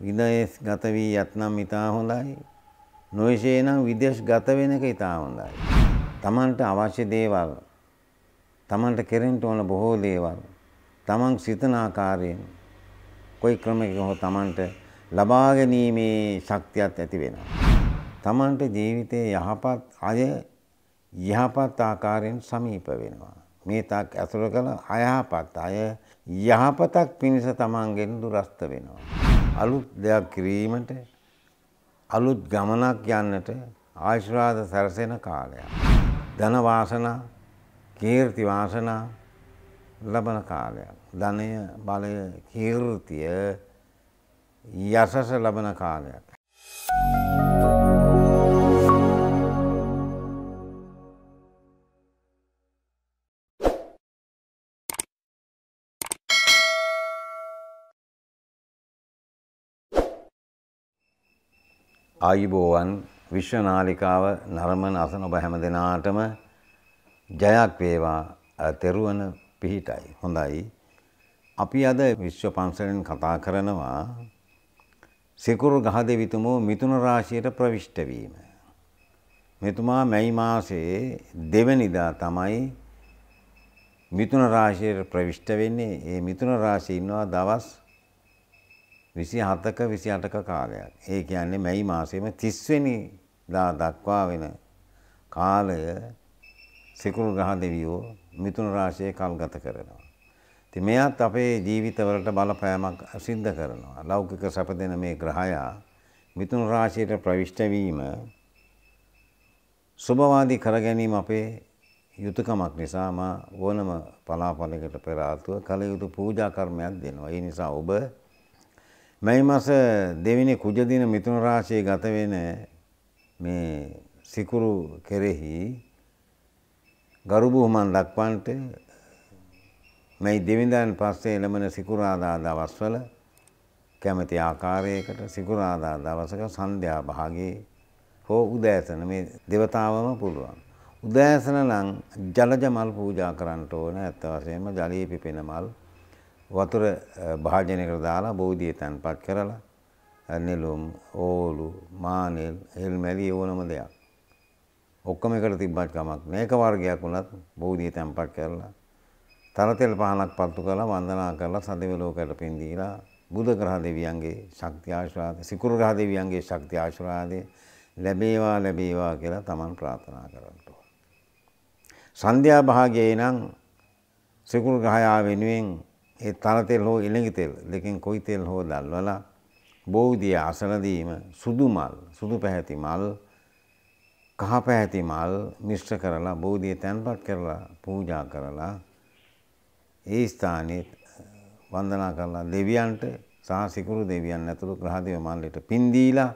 විදේශ ගත වී යත්නම් ඉතා හොඳයි. නොයසේ නම් විදේශ ගත වෙන එක ඉතා හොඳයි. තමන්ට අවශ්‍ය දේවල්, තමන්ට කෙරෙන්න ඕන බොහෝ දේවල්, තමන් සිතන ආකාරයෙන් કોઈ ක්‍රමයකින් හෝ තමන්ට ලබා ගැනීමේ ශක්තියක් ඇති වෙනවා. තමන්ට ජීවිතයේ යහපත් අය යහපත් ආකාරයෙන් සමීප වෙනවා. මේ තාක් අසුර කළ අයහපත් අය යහපතක් පිණිස තමන්ගෙන් දුරස්ත වෙනවා. අලුත් දෙයක් කිරීමට, අලුත් ගමනක් යන්නට ආශිර්වාද සැරසෙන කාලයක්. ධන වාසනා, කීර්ති වාසනා ලබන කාලයක්. ධනය, බලය, කීර්තිය, යසස ලබන කාලයක්. ආයුබෝවන් විශ්ව නාලිකාව නරඹන අසන ඔබ හැම දිනාටම ජයක් වේවා. තෙරුවන් පිහිටයි. හොඳයි. අපි අද විශ්ව පන්සලෙන් කතා කරනවා සිකුරු ගහ දෙවිතුමෝ මිථුන රාශියට ප්‍රවිෂ්ඨ වීම. මෙතුමා මැයි මාසයේ 2 වෙනිදා තමයි මිථුන රාශියට ප්‍රවිෂ්ඨ වෙන්නේ. මේ මිථුන රාශිය ඉන්නවා දවස් 27ක 28ක කාලයක්. ඒ කියන්නේ මැයි මාසයේම 30 වෙනිදා දක්වා වෙන කාලය සිකුරු ගහ දෙවියෝ මිථුන රාශියේ කල්ගත කරනවා. ඉතින් මෙයත් අපේ ජීවිතවලට බලපෑමක් සිද්ධ කරනවා. ලෞකික සැප දෙන මේ ග්‍රහයා මිථුන රාශියට ප්‍රවිෂ්ඨ වීම සුභවාදී කර ගැනීම අපේ යුතුයකමක් නිසා මා ඕනම පලාපලයකට පෙර ආතුව කල යුතු පූජා කර්මයක් දෙනවා. ඒ නිසා ඔබ මැයි මාස 2 වෙනි කුජ දින මිථුන රාශියේ ගත වෙන මේ සිකුරු කෙරෙහි ගරු බුහුමන් දක්වන්නට මැයි 2 වෙනිදාන් පස්සේ ලැබෙන සිකුරාදා දවස්වල කැමැති ආකාරයකට සිකුරාදා දවසක සන්ධ්‍යා භාගයේ හෝ උදෑසන මේ దేవතාවම පුළුවන්. උදෑසන නම් ජලජ මල් පූජා කරන්න ඕන. ඇත්ත වශයෙන්ම ජලයේ පිපෙන මල් වතුර භාජනයකට දාලා බෝධිය තැන්පත් කරලා නෙළුම්, ඕලු, මානෙල්, හෙල්මැලි ඕනම දෙයක් ඔක්කොම එකට තිබ්බත් කමක් නෑ. එක වර්ගයක් වුණත් බෝධිය තැන්පත් කරලා තරතෙල් පහනක් පත්තු කරලා වන්දනා කරලා සදෙවි ලෝකයට පින් දීලා බුධ ග්‍රහ දෙවියන්ගේ ශක්තිය ආශිර්වාද, සිකුරු ග්‍රහ දෙවියන්ගේ ශක්තිය ආශිර්වාදේ ලැබේවා කියලා Taman ප්‍රාර්ථනා කරන්න ඕන. සන්ධ්‍යා භාගයේ නම් සිකුරු ග්‍රහයා වෙනුවෙන් ඒ තරතෙල් හෝ ඉලංගි තෙල් දෙකෙන් කොයි තෙල් හෝ දැල්වලා බෝධිය ආසන දීම, සුදු මල්, සුදු පැහැති මල්, කහ පැහැති මල් මිශ්‍ර කරලා බෝධිය තැන්පත් කරලා පූජා කරලා ඒ ස්ථානයේ වන්දනා කරලා දෙවියන්ට සහ සිකුරු දෙවියන් ඇතුළු ග්‍රහ දේව මල්ලට පින් දීලා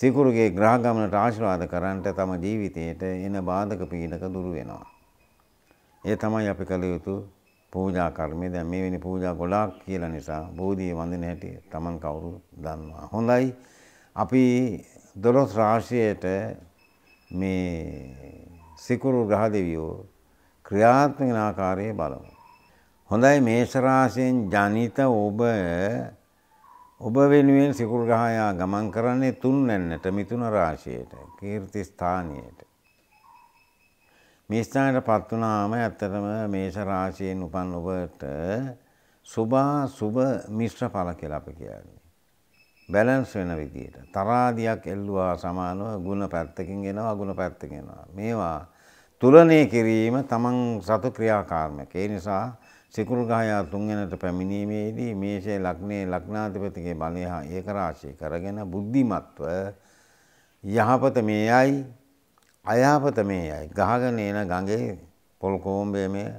සිකුරුගේ ග්‍රහ ගමනට ආශිර්වාද කරන්නට තම ජීවිතයට එන බාධක පීඩක දුරු වෙනවා. ඒ තමයි අපි කළ යුතු පූජා කර්මය. දැන් මේවෙනි පූජා ගොඩාක් කියලා නිසා බෝධිය වන්දින හැටි Taman කවුරු දන්නවා. හොඳයි. අපි 12 රාශියට මේ සිකුරු ග්‍රහ දෙවියෝ ක්‍රියාත්මක වෙන ආකාරය බලමු. හොඳයි. මේෂ රාශියෙන් ජනිත ඔබ වෙනුවෙන් සිකුරු ග්‍රහයා ගමන් කරන්නේ 3 නැන්නට මිථුන රාශියට, කීර්ති ස්ථානියට. මේ ස්ථානයටපත් වුණාම ඇත්තටම මේෂ රාශියෙන් උපන් ඔබට සුභ මිශ්‍ර ඵල කියලා අපි කියන්නේ. බැලන්ස් වෙන විදියට තරාදියක් එල්ලුවා සමානව ගුණ පැත්තකින් එනවා, අගුණ පැත්තකින් එනවා. මේවා තුලනය කිරීම Taman සතු ක්‍රියාකාරමක. ඒ නිසා සිකුරු ගහයා 3 වෙනිට පැමිණීමේදී මේෂයේ ලග්නයේ ලග්නාධිපතිගේ බලය ඒක රාශිය කරගෙන බුද්ධිමත්ව යහපත මේයයි අයහපත මේයයි ගහගෙන එන ගඟේ පොල් කොම්බේ මේ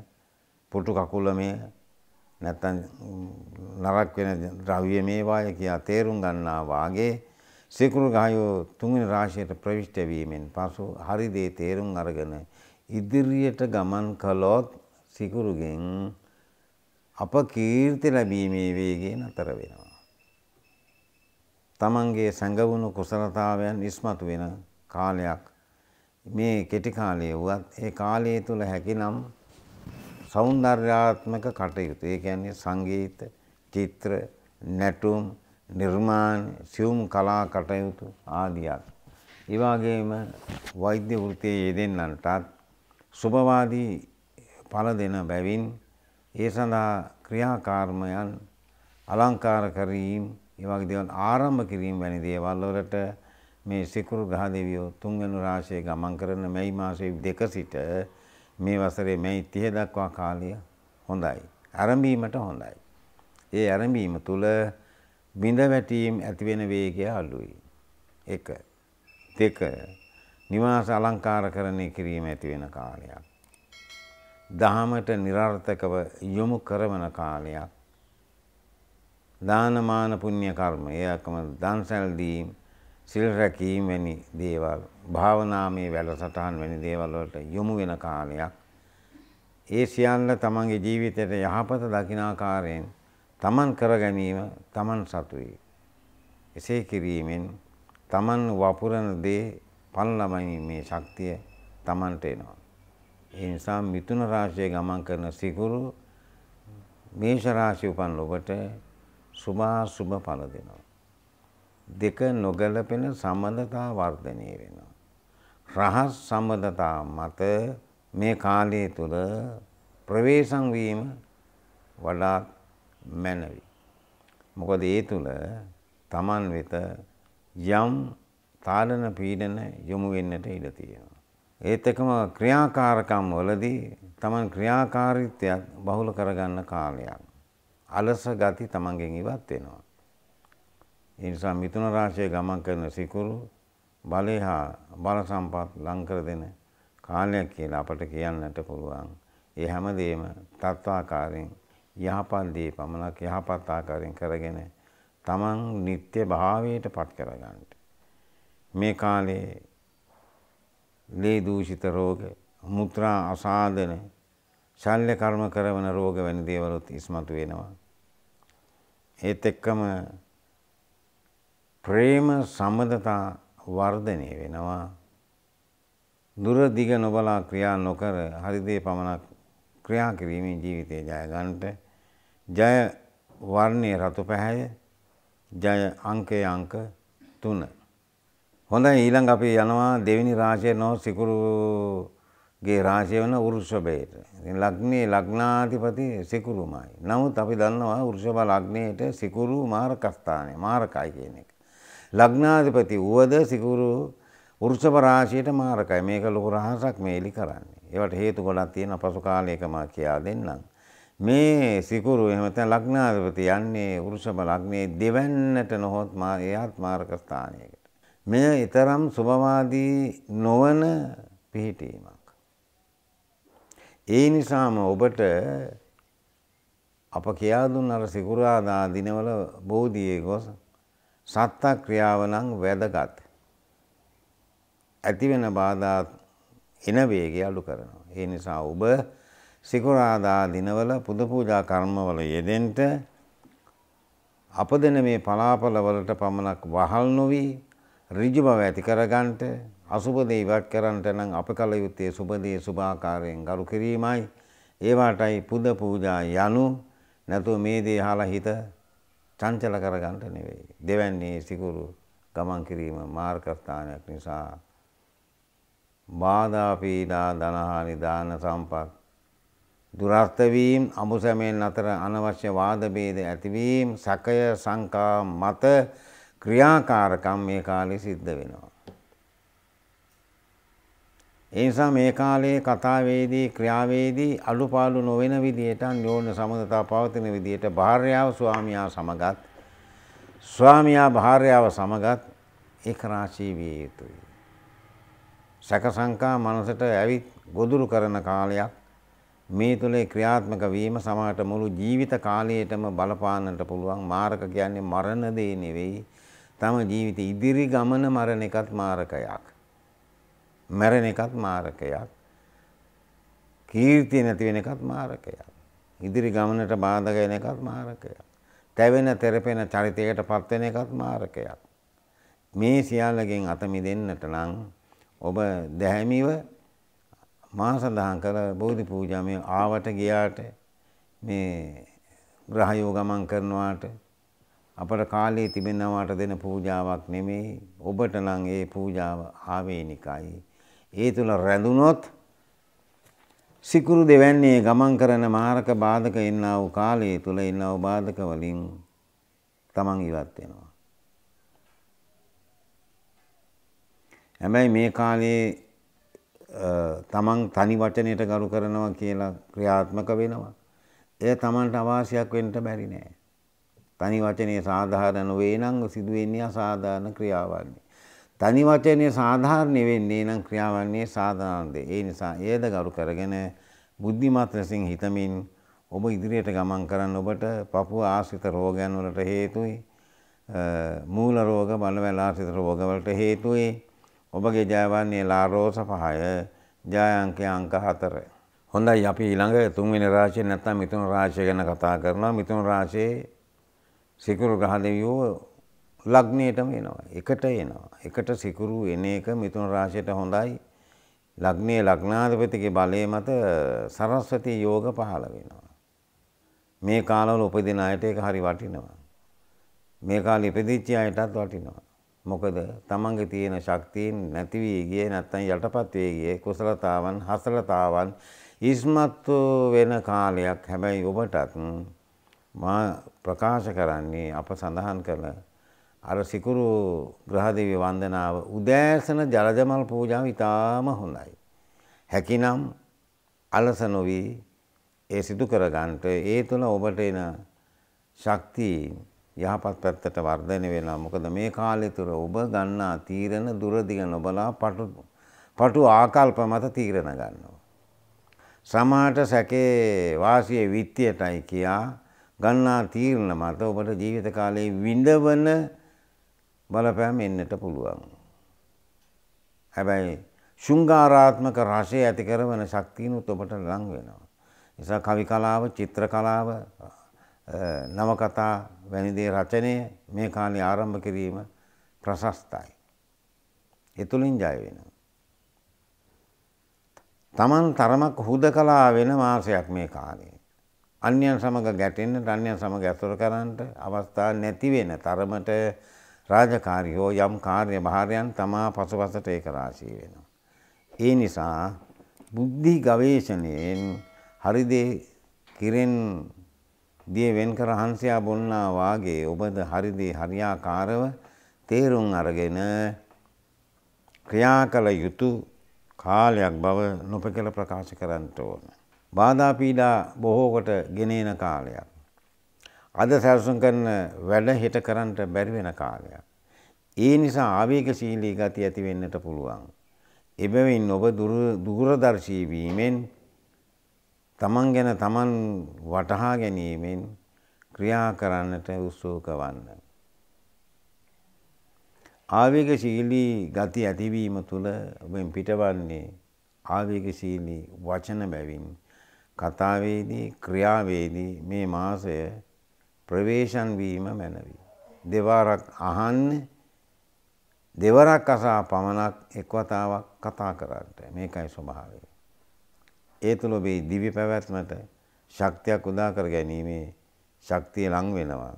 පුටු කකුල මේ නැත්තම් නරක වෙන ද්‍රව්‍ය මේවාය කියා තේරුම් ගන්නා වාගේ සිකුරු ගහයෝ 3 වෙනි රාශියට ප්‍රවිෂ්ඨ වීමෙන් පසු හරි දේ තේරුම් අරගෙන ඉදිරියට ගමන් කළොත් සිකුරුගෙන් අපකීර්ති ලැබීමේ වේගය නතර වෙනවා. තමන්ගේ සංගවුණු කුසලතාවයන් ඉස්මතු වෙන කාලයක් මේ කෙටි කාලයේ වුවත් ඒ කාලය තුළ හැකිනම් సౌందర్యాత్మక කටයුතු, ඒ කියන්නේ සංගීත, චිත්‍ර, නැටුම්, නිර්මාණ, සියුම් කලා කටයුතු ආදියක්. ඒ වගේම වෛද්‍ය වෘත්තියේ යෙදෙන්නන්ටත් සුබවාදී ඵල දෙන බැවින් ඒ සඳහා ක්‍රියාකාර්මයන් අලංකාර කිරීම, ඒ වගේ දේවල් ආරම්භ කිරීම වැනි දේවල් වලට මේ සිකුරු ග්‍රහ දෙවියෝ තුන්වෙනි රාශියේ ගමන් කරන මේ මාසයේ 2 සිට මේ වසරේ මේ 30 දක්වා කාලය හොඳයි. ආරම්භීමට හොඳයි. ඒ ආරම්භීම තුල බිඳ වැටීම් ඇති වෙන වේගය අඩුයි. 1 2 නිවාස අලංකාරකරණය කිරීම ඇති වෙන කාලයක්. දහමට નિરර්ථකව යොමු කරන කාලයක්. දානමාන පුණ්‍ය කර්ම, ඒකම දන්සල් දීම්, සිල් රැකීම වැනි දේවල්, භාවනාමය වැඩසටහන් වැනි දේවල් වලට යොමු වෙන කාලයක්. ඒ සියල්ල තමන්ගේ ජීවිතයට යහපත දකින ආකාරයෙන් තමන් කර ගැනීම තමන් සතුයි. එසේ කිරීමෙන් තමන් වපුරන දේ පල්ලමීමේ ශක්තිය තමන්ට එනවා. ඒ නිසා මිථුන රාශියේ ගමන් කරන සිකුරු මේෂ රාශිය උපන් ඔබට සුභාසුභ ඵල දෙනවා. 2 නොගැලපෙන සම්බන්ධතා වර්ධනය වෙනවා. රහස් සම්බන්ධතා මත මේ කාලය තුල ප්‍රවේශම් වීම වඩා මැනවි. මොකද ඒ තුල Taman වෙත යම් තාලන පීඩන යොමු වෙන්නට ඉඩ තියෙනවා. ඒත් එකම ක්‍රියාකාරකම් වලදී Taman ක්‍රියාකාරීත්වය බහුල කරගන්න කාලයක්. අලස ගති තමන්ගෙන් ඉවත් වෙනවා. ඒ නිසා මිථුන රාශියේ ගමන් කරන සිකුරු බලය හා බල සම්පත් ලං කර දෙන කාලයක් කියලා අපට කියන්නට පුළුවන්. ඒ හැමදේම තත්වාකාරයෙන් යහපත් දේ පමණක් යහපත් ආකාරයෙන් කරගෙන තමන් නිත්‍ය භාවයට පත් කරගන්න. මේ කාලේ ලේ දූෂිත රෝග, මුත්‍රා අසාධන, ශල්‍ය කර්ම කරවන රෝග වැනි දේවලුත් ඉස්මතු වෙනවා. ඒත් එක්කම ප්‍රේම සම්බන්ධතා වර්ධනය වෙනවා. දුර දිග නොබලා ක්‍රියා නොකර හරි දේ පමණක් ක්‍රියා කිරීමෙන් ජීවිතේ ජය ගන්නට ජය වර්ණයේ රතු පැහැය ජය අංකයේ අංක 3. හොඳයි, ඊළඟ අපි යනවා දෙවෙනි රාශිය නෝ සිකුරු ගේ රාශිය වෙන වෘෂභයට. ඉතින් ලග්නේ ලග්නාධිපති සිකුරුමයි. නමුත් අපි දන්නවා වෘෂභ ලග්නයේට සිකුරු මාරක ස්ථානය, මාරකයි කියන එක. ලග්නාධිපති උවද සිකුරු වෘෂභ රාශියට මාරකයි. මේක ලොකු රහසක් මේලි කරන්නේ. ඒවට හේතු ගොඩක් තියෙන පසු කාලයකම කියා දෙන්නම්. මේ සිකුරු එහෙම නැත්නම් ලග්නාධිපති යන්නේ වෘෂභ ලග්නයේ දෙවන්නට නොහොත් එයාත් මාරක ස්ථානයකට. මෙය ඊතරම් සුභවාදී නොවන පිහිටීමක්. ඒ නිසාම ඔබට අප කියා දුන්න අර සිකුරාදා දිනවල බෝධියේ ගොස් සත්ත ක්‍රියාව නම් වැදගත්. ඇති වෙන බාධා එන වේගය අඩු කරනවා. ඒ නිසා ඔබ සිකුරාදා දිනවල පුද පූජා කර්මවල යෙදෙන්න, අපදෙන මේ පලාපල වලට පමණක් වහල් නොවි ඍජු බව ඇති කරගන්නට, අසුභ දේ ඉවත් කරන්නට නම් අප කල යුත්තේ සුභ දේ සුභාකාරයෙන් ගරු කිරීමයි. ඒවාටයි පුද පූජා යනු. නැතු මේ දේ අහලා හිත චංචල කරගන්නට නෙවෙයි. දෙවන්නේ සිකුරු ගමන් කිරීම මාර්ග ස්ථානයක් නිසා බාධා පීඩා ධනහානි දාන සම්පත් දුරස්ත වීම, අමුසමෙන් අතර අනවශ්‍ය වාද ભેද ඇතිවීම, සකය සංකා මත ක්‍රියාකාරකම් මේ කාලේ සිද්ධ වෙනවා. ඒ නිසා මේ කාලයේ කතාවේදී ක්‍රියාවේදී අලුපාලු නොවන විදියට අන්‍යෝන්‍ය සමදතා පවතින විදියට භාර්යාව ස්වාමියා සමගත්, ස්වාමියා භාර්යාව සමගත් ඒක රාශී විය යුතුයි. සක සංකා මනසට ඇවිත් ගොදුරු කරන කාලයක් මේ තුලේ ක්‍රියාත්මක වීම සමහරට මුළු ජීවිත කාලයටම බලපාන්නට පුළුවන්. මාරක කියන්නේ මරණ දේ නෙවෙයි. තම ජීවිත ඉදිරි ගමන මරණ එකත් මාරකයක්. මැරෙන එකත් මාරකයක්. කීර්තිය නැති වෙන එකත් මාරකයක්. ඉදිරි ගමනට බාධා වෙන එකත් මාරකයක්. තැවෙන තෙරපෙන චරිතයකට පත් වෙන එකත් මාරකයක්. මේ සියල්ලගෙන් අත මිදෙන්නට නම් ඔබ දැහැමිව මා සඳහන් කළ බෝධි පූජාමය ආවට ගියාට, මේ ග්‍රහයෝ ගමන් කරනවාට අපර කාලේ තිබෙනවාට දෙන පූජාවක් නෙමෙයි. ඔබට නම් ඒ පූජාව ආවේනිකයි. ඒ තුල රැඳුනොත් සිකුරු දෙවන්නේ ගමන් කරන මාරක බාධක එන්නා වූ කාලයේ තුල එන්නා වූ බාධක වලින් තමන් ඉවත් වෙනවා. හැබැයි මේ කාලේ තමන් තනි වචනයට ගරු කරනවා කියලා ක්‍රියාත්මක වෙනවා. ඒ තමන්ට අවශ්‍යයක් වෙන්න බැරි නෑ. තනි වචනේ සාධාරණ වේ නම් සිදු වෙන්නේ අසාධාරණ ක්‍රියාවන්නේ. තනි වචනේ සාධාරණ වෙන්නේ නම් ක්‍රියාවන්නේ සාධාරණද. ඒ නිසා එයද ගරු කරගෙන බුද්ධිමත් ලෙසින් හිතමින් ඔබ ඉදිරියට ගමන් කරන්න. ඔබට පපුව ආශ්‍රිත රෝගයන් වලට හේතුයි. මූල රෝග, බලවැල ආශ්‍රිත රෝග වලට හේතුයි. ඔබගේ ජයවන්නේ ලාරෝස 5, ජය අංකය අංක 4. හොඳයි, අපි ඊළඟ තුන්වෙනි රාශිය නැත්නම් මිථුන රාශිය ගැන කතා කරනවා. මිථුන රාශියේ සිකුරු ග්‍රහ දෙවියෝ ලග්නයටම එනවා. එකට එනවා. එකට සිකුරු එන එක මිථුන රාශියට හොඳයි. ලග්නයේ ලග්නාධිපතිගේ බලය මත සරස්වති යෝග පහළ වෙනවා. මේ කාලවල උපදින අයට ඒක හරි වටිනවා. මේ කාලේ ඉපදිච්ච අයටත් වටිනවා. මොකද තමන්ගේ තියෙන ශක්තියින් නැති වී ගියේ නැත්නම් යටපත් වී ගියේ කුසලතාවන් හසලතාවන් ඉස්මතු වෙන කාලයක්. හැබැයි ඔබටත් මා ප්‍රකාශ කරන්නේ අප සඳහන් කළ අර සිකුරු ග්‍රහ දෙවි වන්දනාව උදෑසන ජලජමල් පූජාව ඉතාම හොඳයි. හැකිනම් අලස නොවි ඒ සිදු කර ගන්නට. ඒ තුළ ඔබට එන ශක්තිය යහපත් පැත්තට වර්ධනය වෙනවා. මොකද මේ කාලය තුළ ඔබ ගන්නා තීරණ දුරදිග නොබලා පටු ආකල්ප මත තීරණ ගන්නවා. සමහරට සැකේ වාසියේ විත්තියටයි කියා ගන්නා තීරණ මත ඔබට ජීවිත කාලයේ විඳවන බලපෑම් එන්නට පුළුවන්. හැබැයි ශෘංගාරාත්මක රසය ඇති කරන ශක්තියනුත් ඔබට ලං වෙනවා. නිසා කවි කලාව, චිත්‍ර කලාව, නවකතා වැනි දේ රචනය මේ කාලේ ආරම්භ කිරීම ප්‍රශස්තයි. ඒ තුලින් ජය වෙනවා. Taman තරමක් හුදකලා වෙන මාසයක් මේ කාලේ. අන්‍යයන් සමග ගැටෙන්නට, අන්‍යයන් සමග ඇසුර කරන්නට අවස්ථා නැති වෙන තරමට රාජකාරියෝ යම් කාර්ය භාරයන් තමා පසුපසට ඒක රාශී වෙනවා. ඒ නිසා බුද්ධි ගවේෂණයෙන් හරි දේ කිරෙන් දිය වෙන් කර හංසයා බොන්නා වාගේ ඔබද හරි දේ හරියාකාරව තේරුම් අරගෙන ක්‍රියා කළ යුතු කාලයක් බව නොපෙකල ප්‍රකාශ කරන්නට ඕන. බාධා පීඩා බොහෝ කොට ගෙන එන කාලයක්. අද සැලසුම් කරන වැඩ හෙට කරන්නට බැරි වෙන කාලයක්. ඒ නිසා ආවේගශීලී ගති ඇති වෙන්නට පුළුවන්. එබැවින් ඔබ දුරදර්ශී වීමෙන් තමන් ගැන තමන් වටහා ගැනීමෙන් ක්‍රියා කරන්නට උත්සුක වන්න. ආවේගශීලී ගති ඇතිවීම තුළ ඔබෙන් පිටවන්නේ ආවේගශීලී වචන බැවින් කතාවේදී ක්‍රියාවේදී මේ මාසය ප්‍රවේශන් වීම මැනවි. දෙවරක් අහන්නේ දෙවරක් අසා පමණක් එක්වතාවක් කතා කරන්නට. මේකයි ස්වභාවය. ඒ තුල ඔබේ දිවි පැවැත්මට ශක්තියක් උදා කර ගැනීමේ ශක්තිය ලං වෙනවා.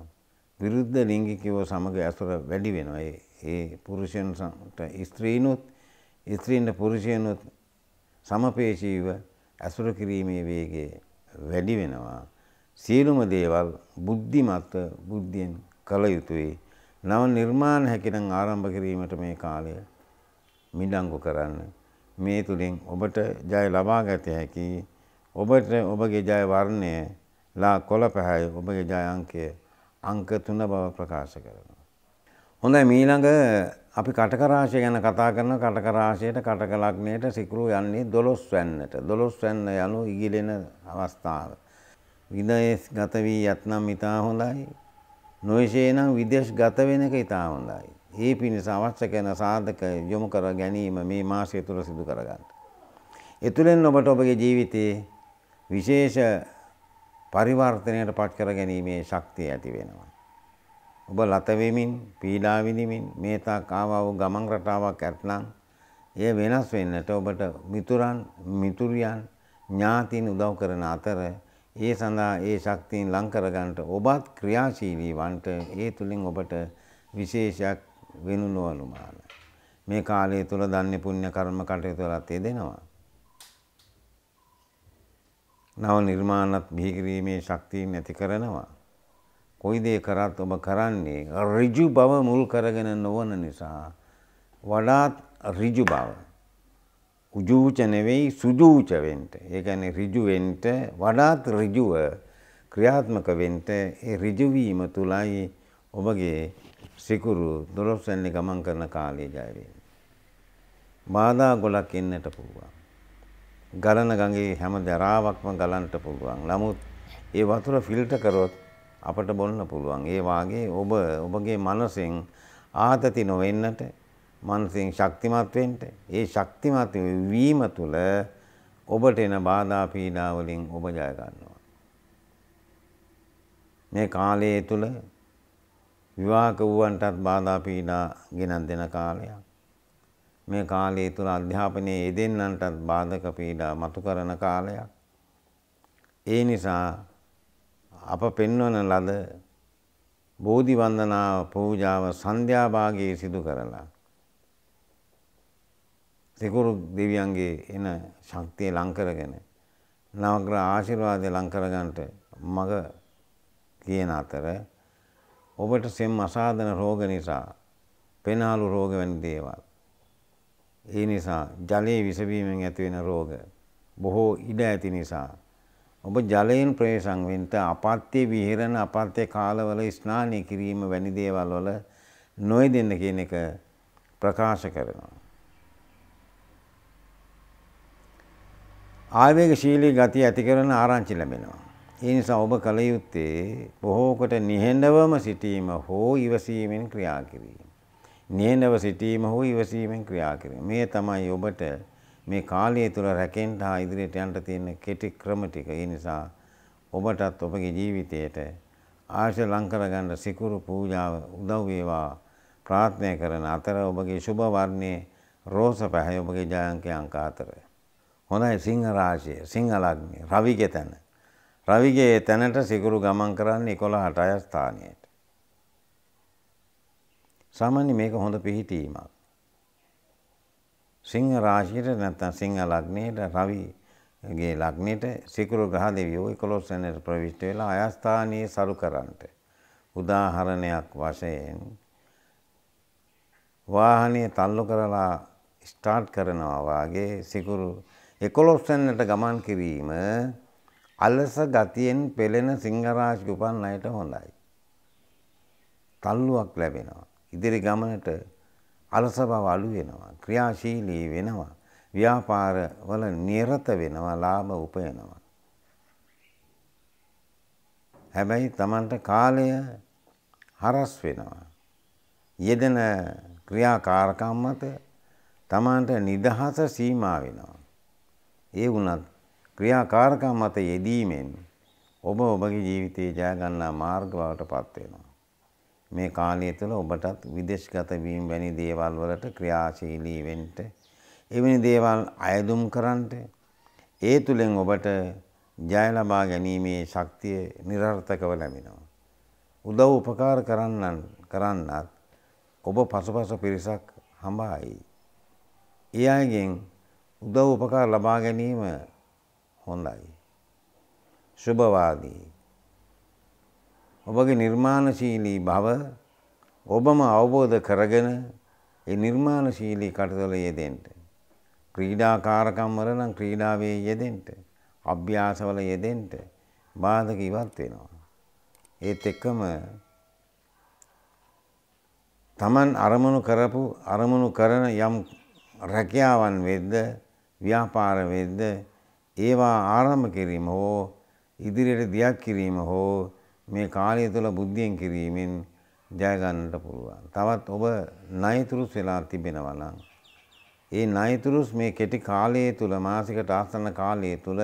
විරුද්ධ ලිංගිකයෝ සමග ඇසුර වැඩි වෙනවා. ඒ පුරුෂයන්ට ස්ත්‍රීනුත් ස්ත්‍රීන්ට පුරුෂයනුත් සමපේශීව ඇසුර කිරීමේ වේගය වැඩි වෙනවා. සියලුම දේවල් බුද්ධිමත් බුද්ධියෙන් කළ යුතුයි. නව නිර්මාණ හැකිනම් ආරම්භ කිරීමට මේ කාලය මිඩංගු කරන්න. මේ තුලින් ඔබට ජය ලබා ගත හැකි. ඔබට ඔබගේ ජය වර්ණය ලා කොළ පැහැය, ඔබගේ ජය අංකය අංක 3 බව ප්‍රකාශ කරනවා. හොඳයි, ඊළඟ අපි කටක රාශිය ගැන කතා කරනවා. කටක රාශියට, කටක ලග්නයට සිකුරු යන්නේ 12 වෙනිදට. 12 වෙනිද යනු ඉගිලෙන අවස්ථාව. විදේශගත වී යත්නම් ඉතා හොඳයි. නොයසේ නම් විදේශගත වෙන එක ඉතා හොඳයි. මේ පිණිස අවශ්‍ය කරන සාධක යොමු කර ගැනීම මේ මාසය තුල සිදු කර ගන්න. ඒ තුලින් ඔබට ඔබගේ ජීවිතයේ විශේෂ පරිවර්තනයකට පත් කර ගැනීමේ ශක්තිය ඇති වෙනවා. ඔබ ලත වෙමින්, පීඩා විඳිමින් මේ තාක් ආවා වූ ගමන් රටාවක් ඇතනම් එය වෙනස් වෙන්නට ඔබට මිතුරන්, මිතුරියන්, ඥාතීන් උදව් කරන අතර ඒ සඳහා ඒ ශක්තියින් ලං කර ගන්නට ඔබත් ක්‍රියාශීලී වන්ට ඒ තුලින් ඔබට විශේෂයක් වෙනු නොඅනුමාන මේ කාලය තුල ධන්‍ය පුණ්‍ය කර්ම කටයුතු වලත් යෙදෙනවා නව නිර්මාණත් බිහි කිරීමේ ශක්තියින් ඇති කරනවා කොයි දේ කරත් ඔබ කරන්නේ ඍජු බව මුල් කරගෙන නොවන නිසා වඩාත් ඍජු බව උජූච නෙවෙයි සුජූච වෙන්න. ඒ කියන්නේ ඍජු වෙන්න වඩාත් ඍජුව ක්‍රියාත්මක වෙන්න ඒ ඍජු වීම තුලයි ඔබගේ සිකුරු දොරොස්සන්නේ ගමන් කරන කාලය ජය වෙන්නේ. බාධා ගොඩක් එන්නට පුළුවන්. ගලන ගඟේ හැම දරාවක්ම ගලන්නට පුළුවන්. නමුත් ඒ වතුර ෆිල්ටර් කරොත් අපට බොන්න පුළුවන්. ඒ වාගේ ඔබ ඔබගේ මනසෙන් ආතති නොවෙන්නට මනසින් ශක්තිමත් වෙන්න. ඒ ශක්තිමත් වීම තුළ ඔබට එන බාධා පීඩා වලින් ඔබ ජය ගන්නවා. මේ කාලය තුළ විවාහක වුවන්ටත් බාධා පීඩා ගෙනත් දෙන කාලයක්. මේ කාලය තුළ අධ්‍යාපනයේ යෙදෙන්නන්ටත් බාධක පීඩා මතු කරන කාලයක්. ඒ නිසා අප පෙන්වන ලද බෝධි වන්දනා පූජාව සන්ධ්‍යා භාගයේ සිදු කරලා සිකුරු දෙවියන්ගේ එන ශක්තිය ලං කරගෙන නවග්‍රහ ආශිර්වාදය ලං කරගන්නට මග කියන අතර ඔබට සෙම් අසාධන රෝග නිසා පෙනහළු රෝග වැනි දේවල් ඒ නිසා ජලයේ විසවීමෙන් ඇති වෙන රෝග බොහෝ ඉඩ ඇති නිසා ඔබ ජලයෙන් ප්‍රවේශම් වෙන්න අපත්‍ය විහෙරණ අපත්‍ය කාලවල ස්නානය කිරීම වැනි දේවල් වල නොයෙදෙන්න කියන එක ප්‍රකාශ කරනවා. ආවේගශීලී ගතිය ඇති කරන ආරංචි ලැබෙනවා. ඒ නිසා ඔබ කල යුත්තේ බොහෝ කොට නිහඬවම සිටීම හෝ ඉවසීමෙන් ක්‍රියා කිරීම. නිහඬව සිටීම හෝ ඉවසීමෙන් ක්‍රියා කිරීම. මේ තමයි ඔබට මේ කාලය තුල රැකෙන්න හා ඉදිරියට යන්න තියෙන කෙටි ක්‍රම ටික. ඒ නිසා ඔබටත් ඔබගේ ජීවිතයට ආශය ලං කරගන්න සිකුරු පූජාව උදව් වේවා ප්‍රාර්ථනා කරන අතර ඔබගේ සුභ වර්ණයේ රෝස පැහැ ඔබගේ ජයාංකයේ අංක 4. හොඳයි සිංහ රාශිය සිංහ ලග්නය රවිගේ තැනට සිකුරු ගමන් කරන්නේ 11ට අය ස්ථානයට සාමාන්‍ය මේක හොඳ පිහිටීමක් සිංහ රාශියට නැත්නම් සිංහ ලග්නයට රවිගේ ලග්නයට සිකුරු ග්‍රහ දෙවියෝ 11 වෙනිදා ප්‍රවිෂ්ඨ වෙලා අය ස්ථානයේ සරු කරන්නට උදාහරණයක් වශයෙන් වාහනේ තල්ලු කරලා ස්ටාර්ට් කරනවා වාගේ සිකුරු 11 වෙනිදාට ගමන් කිරීම අලස ගතියෙන් පෙළෙන සිංහ රාශිය උපන් ණයට හොඳයි. තල්ලුවක් ලැබෙනවා. ඉදිරි ගමනට අලස බව අඩු වෙනවා. ක්‍රියාශීලී වෙනවා. ව්‍යාපාර වල නිරත වෙනවා. ලාභ උපයනවා. හැබැයි Tamanට කාලය හරස් වෙනවා. යෙදෙන ක්‍රියාකාරකම් මත Tamanට නිදහස සීමා වෙනවා. ඒ වුණත් ක්‍රියාකාරකම් මත යෙදීමෙන් ඔබ ඔබගේ ජීවිතය ජය ගන්නා මාර්ග වලට පත් වෙනවා. මේ කාලය තුළ ඔබටත් විදේශගත වීම වැනි දේවල් වලට ක්‍රියාශීලී වෙන්න, එවැනි දේවල් අයදුම් කරන්නට, ඒ තුලින් ඔබට ජය ලබා ගැනීමේ ශක්තිය නිරර්ථකව ලැබෙනවා. උදව් උපකාර කරන්නත් ඔබ පසුපස පිරිසක් හඹායි. ඒ අයගෙන් උදව් උපකාර ලබා ගැනීම හොඳයි. සුභවාදී. ඔබගේ නිර්මාණශීලී බව ඔබම අවබෝධ කරගෙන ඒ නිර්මාණශීලී කටයුතුවල යෙදෙන්න. ක්‍රීඩාකාරකම් වල නම් ක්‍රීඩාවේ යෙදෙන්න. අභ්‍යාසවල යෙදෙන්න. බාධක ඉවත් වෙනවා. ඒත් එක්කම Taman අරමුණු කරන යම් රැකියාවන් වෙද්ද ව්‍යාපාර වෙද්ද ඒවා ආරම්භ කිරීම හෝ ඉදිරියට දියත් කිරීම හෝ මේ කාලය තුළ බුද්ධියෙන් කිරීමෙන් ජය ගන්නට පුළුවන්. තවත් ඔබ ණයතුරුස් වෙලා තිබෙනවා නම් ඒ ණයතුරුස් මේ කෙටි කාලය තුළ මාසිකට ආසන්න කාලය තුළ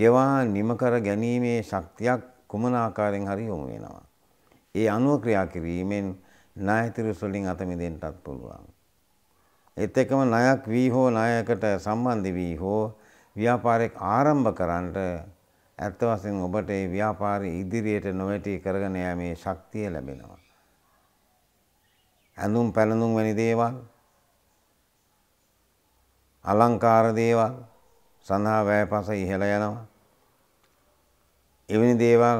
ගෙවා නිම කර ගැනීමේ ශක්තියක් කුමන ආකාරයෙන් හරි යොමු වෙනවා. ඒ අනුව ක්‍රියා කිරීමෙන් ණයතුරුස් වලින් අත මිදෙන්නත් පුළුවන්. ඒත් එක්කම ණයක් වී හෝ ණයකට සම්බන්ධ වී හෝ ව්‍යාපාරයක් ආරම්භ කරන්නට ඇත්ත වශයෙන් ඔබට මේ ව්‍යාපාරයේ ඉදිරියට නොවැටි කරගෙන යෑමේ ශක්තිය ලැබෙනවා. ඇඳුම් පැළඳුම් වැනි දේවල්, අලංකාර දේවල් සඳහා වැයපස ඉහළ යනවා. එවැනි දේවල්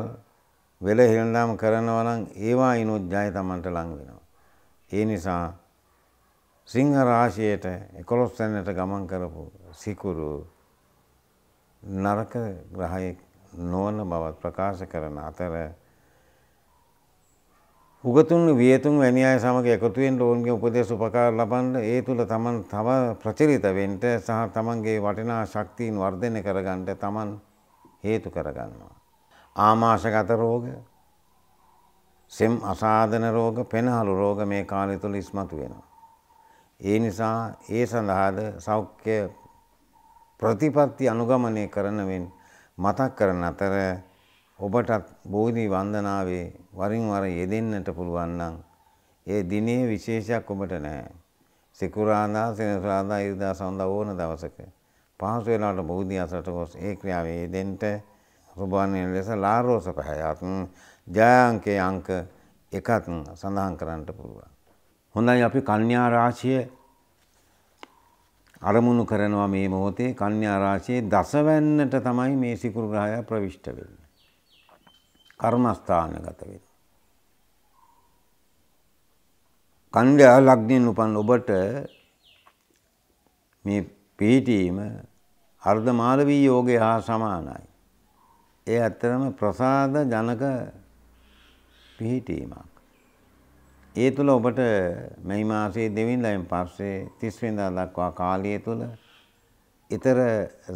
වෙලහිල්ලම් කරනවා නම් ඒවායිනොත් ජය තමන්ට ලඟ වෙනවා. ඒ නිසා සිංහ රාශියට 11 වෙනිදා ගමන් කරපු සිකුරු නරක ග්‍රහයෙක් නොවන බවත් ප්‍රකාශ කරන අතර උගතුන් වියතුන් වැනි අය සමග එකතු වෙන්න ඕන්ගේ උපදේශ උපකාර ලබන්න, ඒ තුල තමන් තව ප්‍රචලිත වෙන්න සහ තමන්ගේ වටිනා ශක්තියින් වර්ධනය කරගන්න තමන් හේතු කරගන්නවා. ආමාශගත රෝග, සෙම් අසාධන රෝග, පෙනහළු රෝග මේ කාලය තුළ ඉස්මතු වෙනවා. ඒ නිසා ඒ සඳහාද සෞඛ්‍ය ප්‍රතිපත්ති අනුගමනය කරනවෙන් මතක් කරන අතර ඔබටත් බෝධි වන්දනාවේ වරින් වර යෙදෙන්නට පුළුවන් නම් ඒ දිනේ විශේෂයක් ඔබට නැහැ. සිකුරාදා, සෙනසුරාදා, ඉරිදා සඳහා ඕන දවසක පහසු වෙලාවට බෝධි අසරට ගොස් ඒ ක්‍රියාවේ යෙදෙන්නට සුබානින් ලෙස ලාරෝස පහයත් ජයාංකයේ අංක එකත් සඳහන් කරන්නට පුළුවන්. හොඳයි, අපි කන්‍යා රාශිය අරමුණු කරනවා මේ මොහොතේ. කන්‍යා රාශියේ දසවැන්නට තමයි මේ සිකුරු ග්‍රහය ප්‍රවිෂ්ඨ වෙන්නේ. කර්මස්ථානගත වෙන්නේ. කන්‍යා ලග්නෙන් උපන් ඔබට මේ පිහිටීම අර්ධමාලවී යෝගය හා සමානයි. ඒ ඇත්තරම ප්‍රසාද ජනක පිහිටීමක්. ඒ තුළ ඔබට මේ මාසේ දෙවෙනිදායින් පස්සේ 30 වෙනිදා දක්වා කාලය තුළ ඊතර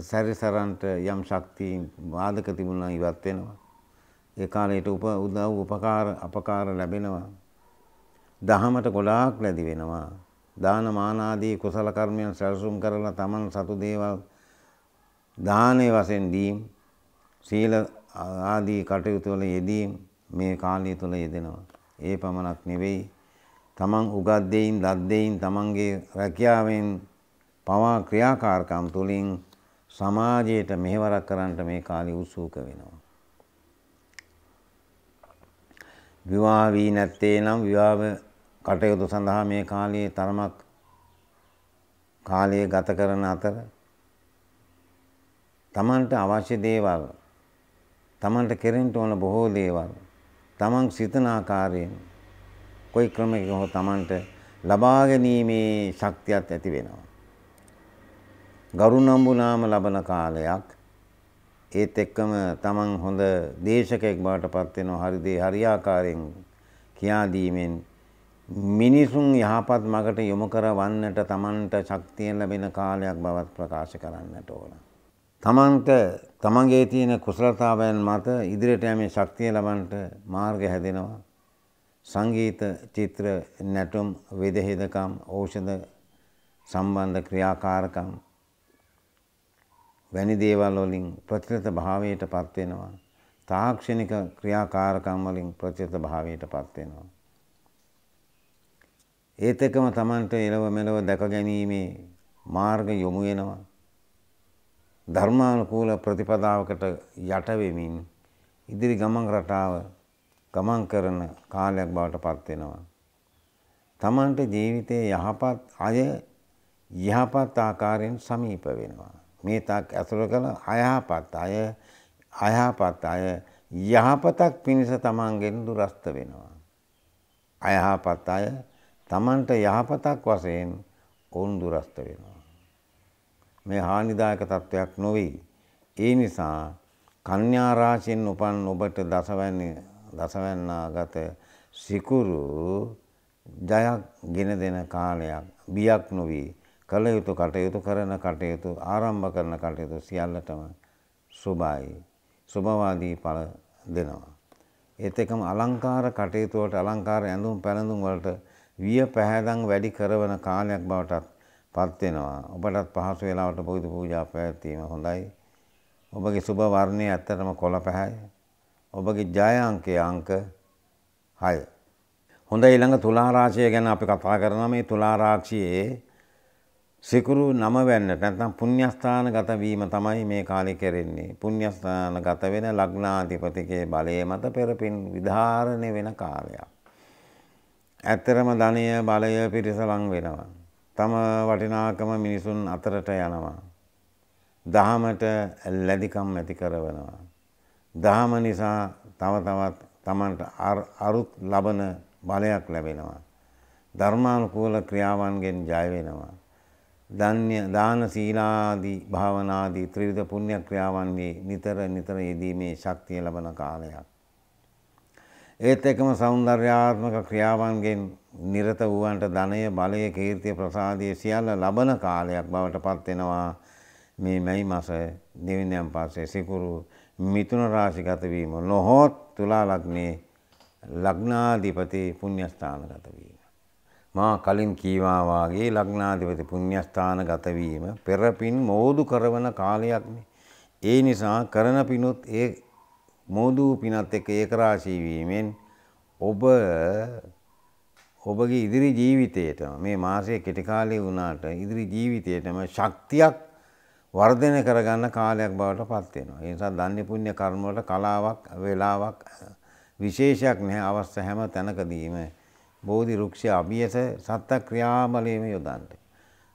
සැරිසරන්ට යම් ශක්තියින් වාදක තිබුණා ඉවත් වෙනවා. ඒ කාලයට උදව් උපකාර අපකාර ලැබෙනවා. දහමට ගොඩාක් ලැබි වෙනවා. දාන මාන ආදී කුසල කර්මයන් සැලසුම් කරලා Taman සතු දේවල් දානේ වශයෙන් දීම්, සීල ආදී කටයුතු වල යෙදීම් මේ කාලය තුළ යෙදෙනවා. ඒ පමණක් නෙවෙයි, තමන් උගත් දෙයින් ලත් දෙයින් තමන්ගේ රැකියාවෙන් පවා ක්‍රියාකාරකම් තුළින් සමාජයට මෙහෙවරක් කරන්නට මේ කාලය උත්සුක වෙනවා. විවාහ වී නැත්තේ නම් විවාහ කටයුතු සඳහා මේ කාලයේ තරමක් කාලය ගත කරන අතර තමන්ට අවශ්‍ය දේවල්, තමන්ට කෙරෙන්න ඕන බොහෝ දේවල් තමන් සිතන ආකාරයෙන් કોઈ ක්‍රමයක හෝ තමන්ට ලබා ගැනීමේ ශක්තියක් ඇති වෙනවා. ගරු නම්බුනාම ලබන කාලයක්. ඒත් එක්කම තමන් හොඳ දේශකයෙක් බවට පත් වෙනවා. හරි දේ හරියාකාරයෙන් කියා දීමෙන් මිනිසුන් යහපත් මගට යොමු කරවන්නට තමන්ට ශක්තිය ලැබෙන කාලයක් බවත් ප්‍රකාශ කරන්නට ඕන. තමන්ට තමන්ගේ තියෙන කුසලතාවයන් මත ඉදිරියට යෑමේ ශක්තිය ලබන්නට මාර්ග හැදෙනවා. සංගීත, චිත්‍ර, නැටුම්, වෙදහෙදකම්, ඖෂධ සම්බන්ධ ක්‍රියාකාරකම් වැනි දේවල් වලින් ප්‍රචලිත භාවයට පත් වෙනවා. තාක්ෂණික ක්‍රියාකාරකම් වලින් ප්‍රචලිත භාවයට පත් වෙනවා. ඒත් එක්කම තමන්ට එළව මෙළව දැක ගැනීමේ මාර්ග යොමු වෙනවා. ධර්මානුකූල ප්‍රතිපදාවකට යට වෙමින් ඉදිරි ගමන් රටාව ගමන් කරන කාලයක් බවට පත් වෙනවා. තමන්ට ජීවිතයේ යහපත් අය යහපත් ආකාරයෙන් සමීප වෙනවා. මේ තාක් ඇසුර කළ අයහපත් අය යහපතක් පිණිස තමන්ගෙන් දුරස්ත වෙනවා. අයහපත් අය තමන්ට යහපතක් වශයෙන් ඔවුන් දුරස්ත වෙනවා. මේ හානිදායක තත්වයක් නොවේ. ඒ නිසා කන්‍යා රාශියෙන් උපන් ඔබට දසවැන්නාගත සිකුරු ජයක් ගෙන දෙන කාලයක්. බියක් නොවේ. කළ යුතු කටයුතු කරන කටයුතු ආරම්භ කරන කටයුතු සියල්ලටම සුභයි. සුභවාදී ඵල දෙනවා. ඒත් එක්කම අලංකාර කටයුතු වලට, අලංකාර ඇඳුම් පැළඳුම් වලට විය පැහැදම් වැඩි කරවන කාලයක් බවටත් පත් වෙනවා. ඔබටත් පහසු වෙලාවට බෝධි පූජා පැවැත්වීම හොඳයි. ඔබගේ සුබ වර්ණය ඇත්තටම කොළ පැහැය. ඔබගේ ජය අංකය අංක 6. හොඳයි, ඊළඟ තුලා රාශිය ගැන අපි කතා කරනවා. මේ තුලා රාශියේ සිකුරු 9 වෙන්නට නැත්නම් පුණ්‍යස්ථානගත වීම තමයි මේ කාලේ කෙරෙන්නේ. පුණ්‍යස්ථානගත වෙන ලග්නාධිපතිගේ බලය මත පෙරපින් විධාරණය වෙන කාලයක්. ඇත්තරම ධනය බලය පිරිසලං වෙනවා. තම වටිනාකම මිනිසුන් අතරට යනවා. දහමට ලැබිකම් ඇති කරනවා. දහම නිසා තව තවත් තමන්ට අරුත් ලබන බලයක් ලැබෙනවා. ධර්මානුකූල ක්‍රියාවන්ගෙන් ජය වෙනවා. දාන සීලාදී භාවනාදී ත්‍රිවිධ පුණ්‍ය ක්‍රියාවන්ගේ නිතර යෙදීමේ ශක්තිය ලබන කාලයක්. ඒත් එක්කම సౌందర్యාත්මක ක්‍රියාවන්ගෙන් නිරත වූවන්ට ධනය, බලය, කීර්තිය, ප්‍රසාදය සියල්ල ලබන කාලයක් බවට පත් වෙනවා. මේ මැයි මාසයේ දෙවෙනියන් පාසේ සිකුරු මිථුන රාශිගත වීම නොහොත් තුලා ලග්නයේ ලග්නාධිපති පුණ්‍යස්ථානගත වීම. මා කලින් කීවා වාගේ ලග්නාධිපති පුණ්‍යස්ථානගත වීම පෙරපින් මෝදු කරවන කාලයක්නේ. ඒ නිසා කරන පිනුත් ඒ මෝදු පිනත් එක්ක ඒකරාශී වීමෙන් ඔබගේ ඉදිරි ජීවිතයේම මේ මාසයේ කෙටි කාලේ වුණාට ඉදිරි ජීවිතයේම ශක්තියක් වර්ධනය කරගන්න කාලයක් බවට පත් වෙනවා. ඒ නිසා ධන්‍ය පුණ්‍ය කර්ම වලට කලාවක් වේලාවක් විශේෂයක් නැහැ. අවශ්‍ය හැම තැනකදීම බෝධි රුක්ෂය අභියස සත්ත ක්‍රියාවලියම යොදන්න.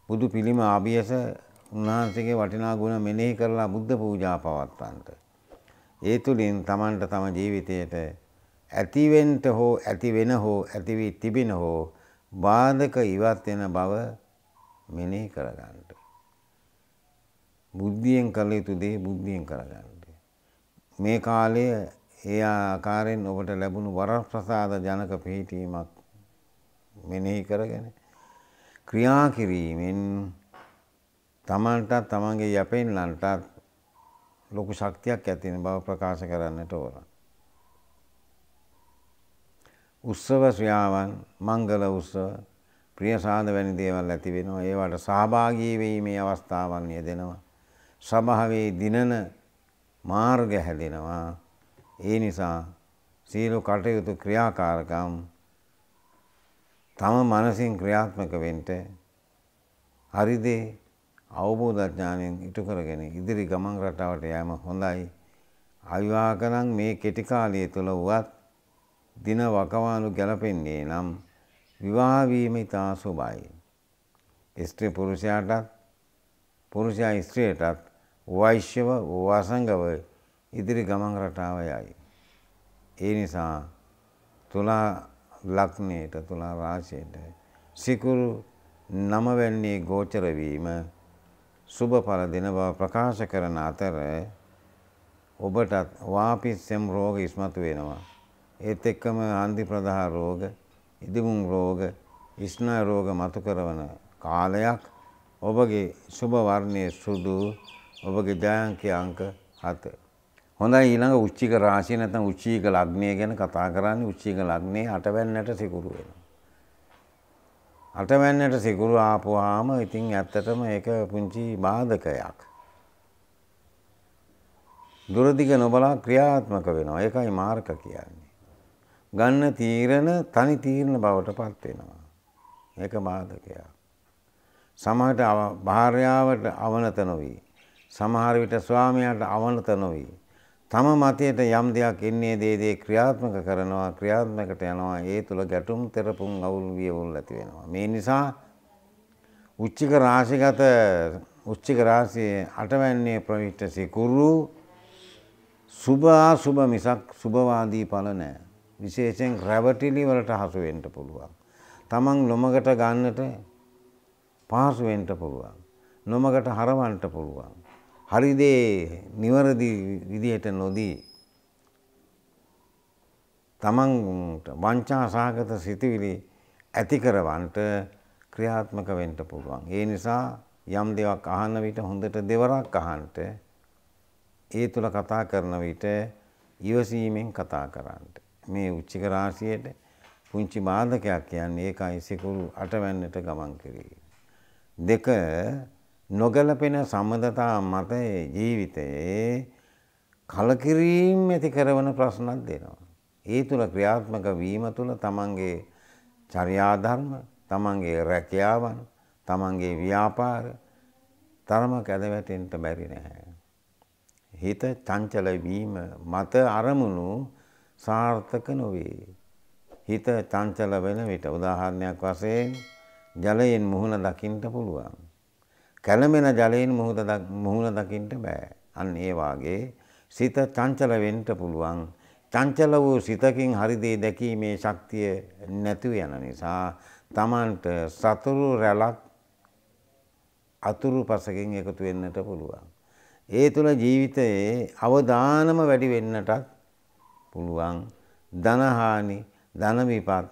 බුදු පිළිම අභියස උන්වහන්සේගේ වටිනා ගුණ මෙනෙහි කරලා බුද්ධ පූජා පවත්වන්න. ඒ තුලින් තමන්ට තම ජීවිතයට ඇතිවෙන්න හෝ ඇති වෙන හෝ ඇති වී තිබෙන හෝ බාධක ඉවත් වෙන බව මෙනෙහි කරගන්න. බුද්ධියෙන් කළ යුතු දේ බුද්ධියෙන් කරගන්න. මේ කාලය ඒ ආකාරයෙන් ඔබට ලැබුණු වරප්‍රසාද ජනක පිහිටීමක් මෙනෙහි කරගෙන ක්‍රියා කිරීමෙන් තමන්ටත් තමන්ගේ යැපෙන්නන්ටත් ලොකු ශක්තියක් ඇති වෙන බව ප්‍රකාශ කරන්නට ඕන. උත්සව ශ්‍රියාවන්, මංගල උත්සව, ප්‍රියසාද වැනි දේවල් ඇති වෙනවා. ඒවට සහභාගී වීමේ අවස්ථාවන් යෙදෙනවා. සභාවේ දිනන මාර්ග හැදෙනවා. ඒ නිසා සීල කටයුතු ක්‍රියාකාරකම් තම මනසින් ක්‍රියාත්මක වෙන්න හරිදී අවබෝධ ඥාණයෙන් ඉටු කරගෙන ඉදිරි ගමන් රටාවට යෑම හොඳයි. අවිවාහක නම් මේ කෙටි කාලය තුළ වුවත් දින වකවානු ගැලපෙන්නේ නම් විවාහ වීම ඉතා සුබයි. ස්ත්‍රී පුරුෂයාටත් පුරුෂයා ස්ත්‍රියටත් වෛශ්‍යව වසංගව ඉදිරි ගමන් රටාව යයි. ඒ නිසා තුලා ලග්නයට තුලා රාශියට සිකුරු 9 වෙනි ගෝචර වීම සුබ ඵල දෙන බව ප්‍රකාශ කරන අතර ඔබටත් වාපිස්සම් රෝග ඉස්මතු වෙනවා. ඒත් එක්කම හන්දි ප්‍රදාහ රෝග, ඉදිමුම් රෝග, ඉෂ්ණා රෝග මතු කරන කාලයක්. ඔබගේ සුබ වර්ණයේ සුදු, ඔබගේ ජයාංකයේ අංක 7. හොඳයි. ඊළඟ උච්චික රාශිය නැත්නම් උච්චික ලග්නය ගැන කතා කරන්නේ. උච්චික ලග්නයේ 8 වෙනියට සිකුරු වෙනවා. 8 වෙනියට සිකුරු ආපුවාම ඉතින් ඇත්තටම ඒක පුංචි බාධකයක්. දුරදිග නොබලා ක්‍රියාත්මක වෙනවා. ඒකයි මාර්ග කියන්නේ. ගන්න තීරණ තනි තීරණ බවටපත් වෙනවා. ඒක බාධකයක්. සමහරට භාර්යාවට අවනත නොවි, සමහර විට ස්වාමියාට අවනත නොවි තම මතයට යම් දෙයක් එන්නේ දේ ක්‍රියාත්මක කරනවා, ක්‍රියාත්මකට යනවා. ඒ තුල ගැටුම් තෙරපුම් අවුල් වියවුල් ඇති වෙනවා. මේ නිසා උච්චික රාශියේ 8 වෙනි ප්‍රවිෂ්ඨ සිකුරු සුභ අසුභ මිසක් සුභවාදී ඵල නැහැ. විශේෂයෙන් රැවටිලි වලට හසු වෙන්න පුළුවන්. තමන් නොමගට ගන්නට පහසු වෙන්න පුළුවන්. නොමගට හරවන්න පුළුවන්. හරි දේ නිවැරදි විදිහට නොදී තමන්ට වංචා සහගත සිතුවිලි ඇති කරවන්නට ක්‍රියාත්මක වෙන්න පුළුවන්. ඒ නිසා යම් දෙයක් අහන විට හොඳට දෙවරක් අහන්නට, ඒ තුල කතා කරන විට ඉවසීමෙන් කතා කරන්නට. මේ උච්චික රාශියට පුංචි බාධකයක් කියන්නේ ඒකයි. සිකුරු 8 වෙනියට ගමන් කිරීම. 2 නොගැලපෙන සම්බන්ධතා මත ජීවිතයේ කලකිරීම ඇති කරන ප්‍රශ්නක් දෙනවා. ඒ තුල ක්‍රියාත්මක වීම තුල තමන්ගේ චර්යා ධර්ම, තමන්ගේ රැකියාවන්, තමන්ගේ ව්‍යාපාර තරම කැඩවැටෙන්න බැරි නැහැ. හිත චංචල වීම මත අරමුණු සාර්ථක නොවේ. හිත චංචල වෙන විට උදාහරණයක් වශයෙන් ජලයෙන් මුහුණ දකින්න පුළුවන්. කැළමෙන ජලයෙන් මුහුණ දකින්න බෑ. අන්න ඒ වාගේ සිත චංචල වෙන්න පුළුවන්. චංචල වූ සිතකින් හරි දේ දැකීමේ ශක්තිය නැති වෙන නිසා තමන්ට සතුරු රැළක් අතුරු පසකින් එකතු වෙන්නට පුළුවන්. ඒ තුල ජීවිතයේ අවදානම වැඩි වෙන්නටත් පුළුවන්. ධනහානි, ධන විපත්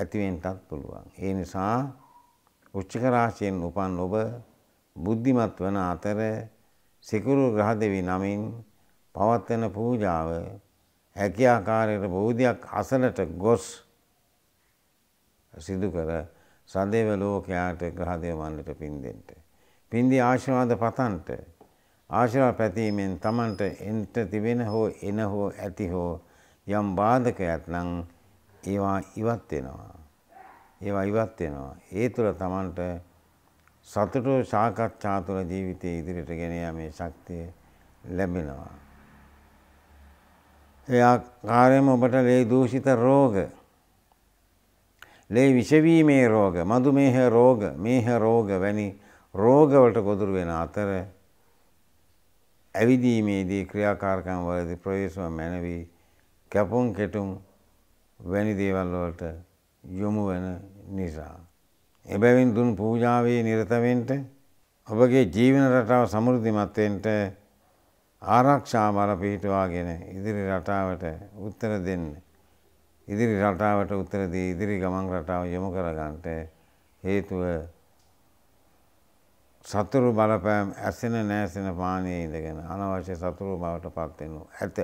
ඇති වෙන්නටත් පුළුවන්. ඒ නිසා වෘශ්චික රාශියෙන් උපන් ඔබ බුද්ධිමත් වන අතර සිකුරු ග්‍රහ දෙවි නමින් පවත්වන පූජාව හැකි ආකාරයට බෝධියක් අසලට ගොස් සිදු කර සදේව ලෝකයාට ග්‍රහ දේව මණ්ඩලට පින් දෙන්න. පින්දී ආශිර්වාද පතන්ට ආශිර්වාද පැතීමෙන් තමන්ට එන්ට තිබෙන හෝ එන හෝ ඇති හෝ යම් බාධකයක් නම් ඒවා ඉවත් වෙනවා. ඒ තුළ තමන්ට සතුට සාකච්ඡා තුළ ජීවිතයේ ඉදිරියට ගෙන යාමේ ශක්තිය ලැබෙනවා. ඒ ආකාරයෙන්ම ඔබට ලේ දූෂිත රෝග, ලේ විෂවීමේ රෝග, මධුමේහ රෝග, මේහ රෝග වැනි රෝගවලට ගොදුරු වෙන අතර ඇවිදීමේදී ක්‍රියාකාරකම් වලදී ප්‍රවේශම මැනවි කැපුම් කෙටුම් වැනි දේවල් වලට යොමු වෙන නිසා එබැවින් දුන් පූජාවේ නිරත වෙන්න, ඔබගේ ජීවන රටාව සමෘද්ධිමත් වෙන්න, ආරක්ෂා බල පිහිටවාගෙන ඉදිරි රටාවට උත්තර දී ඉදිරි ගමන් රටාව යොමු කරගන්නට හේතුව සතුරු බලපෑම් ඇසෙන නැසෙන පානියේ ඉඳගෙන අනවශ්‍ය සතුරු බවට පත් වෙනු ඇත.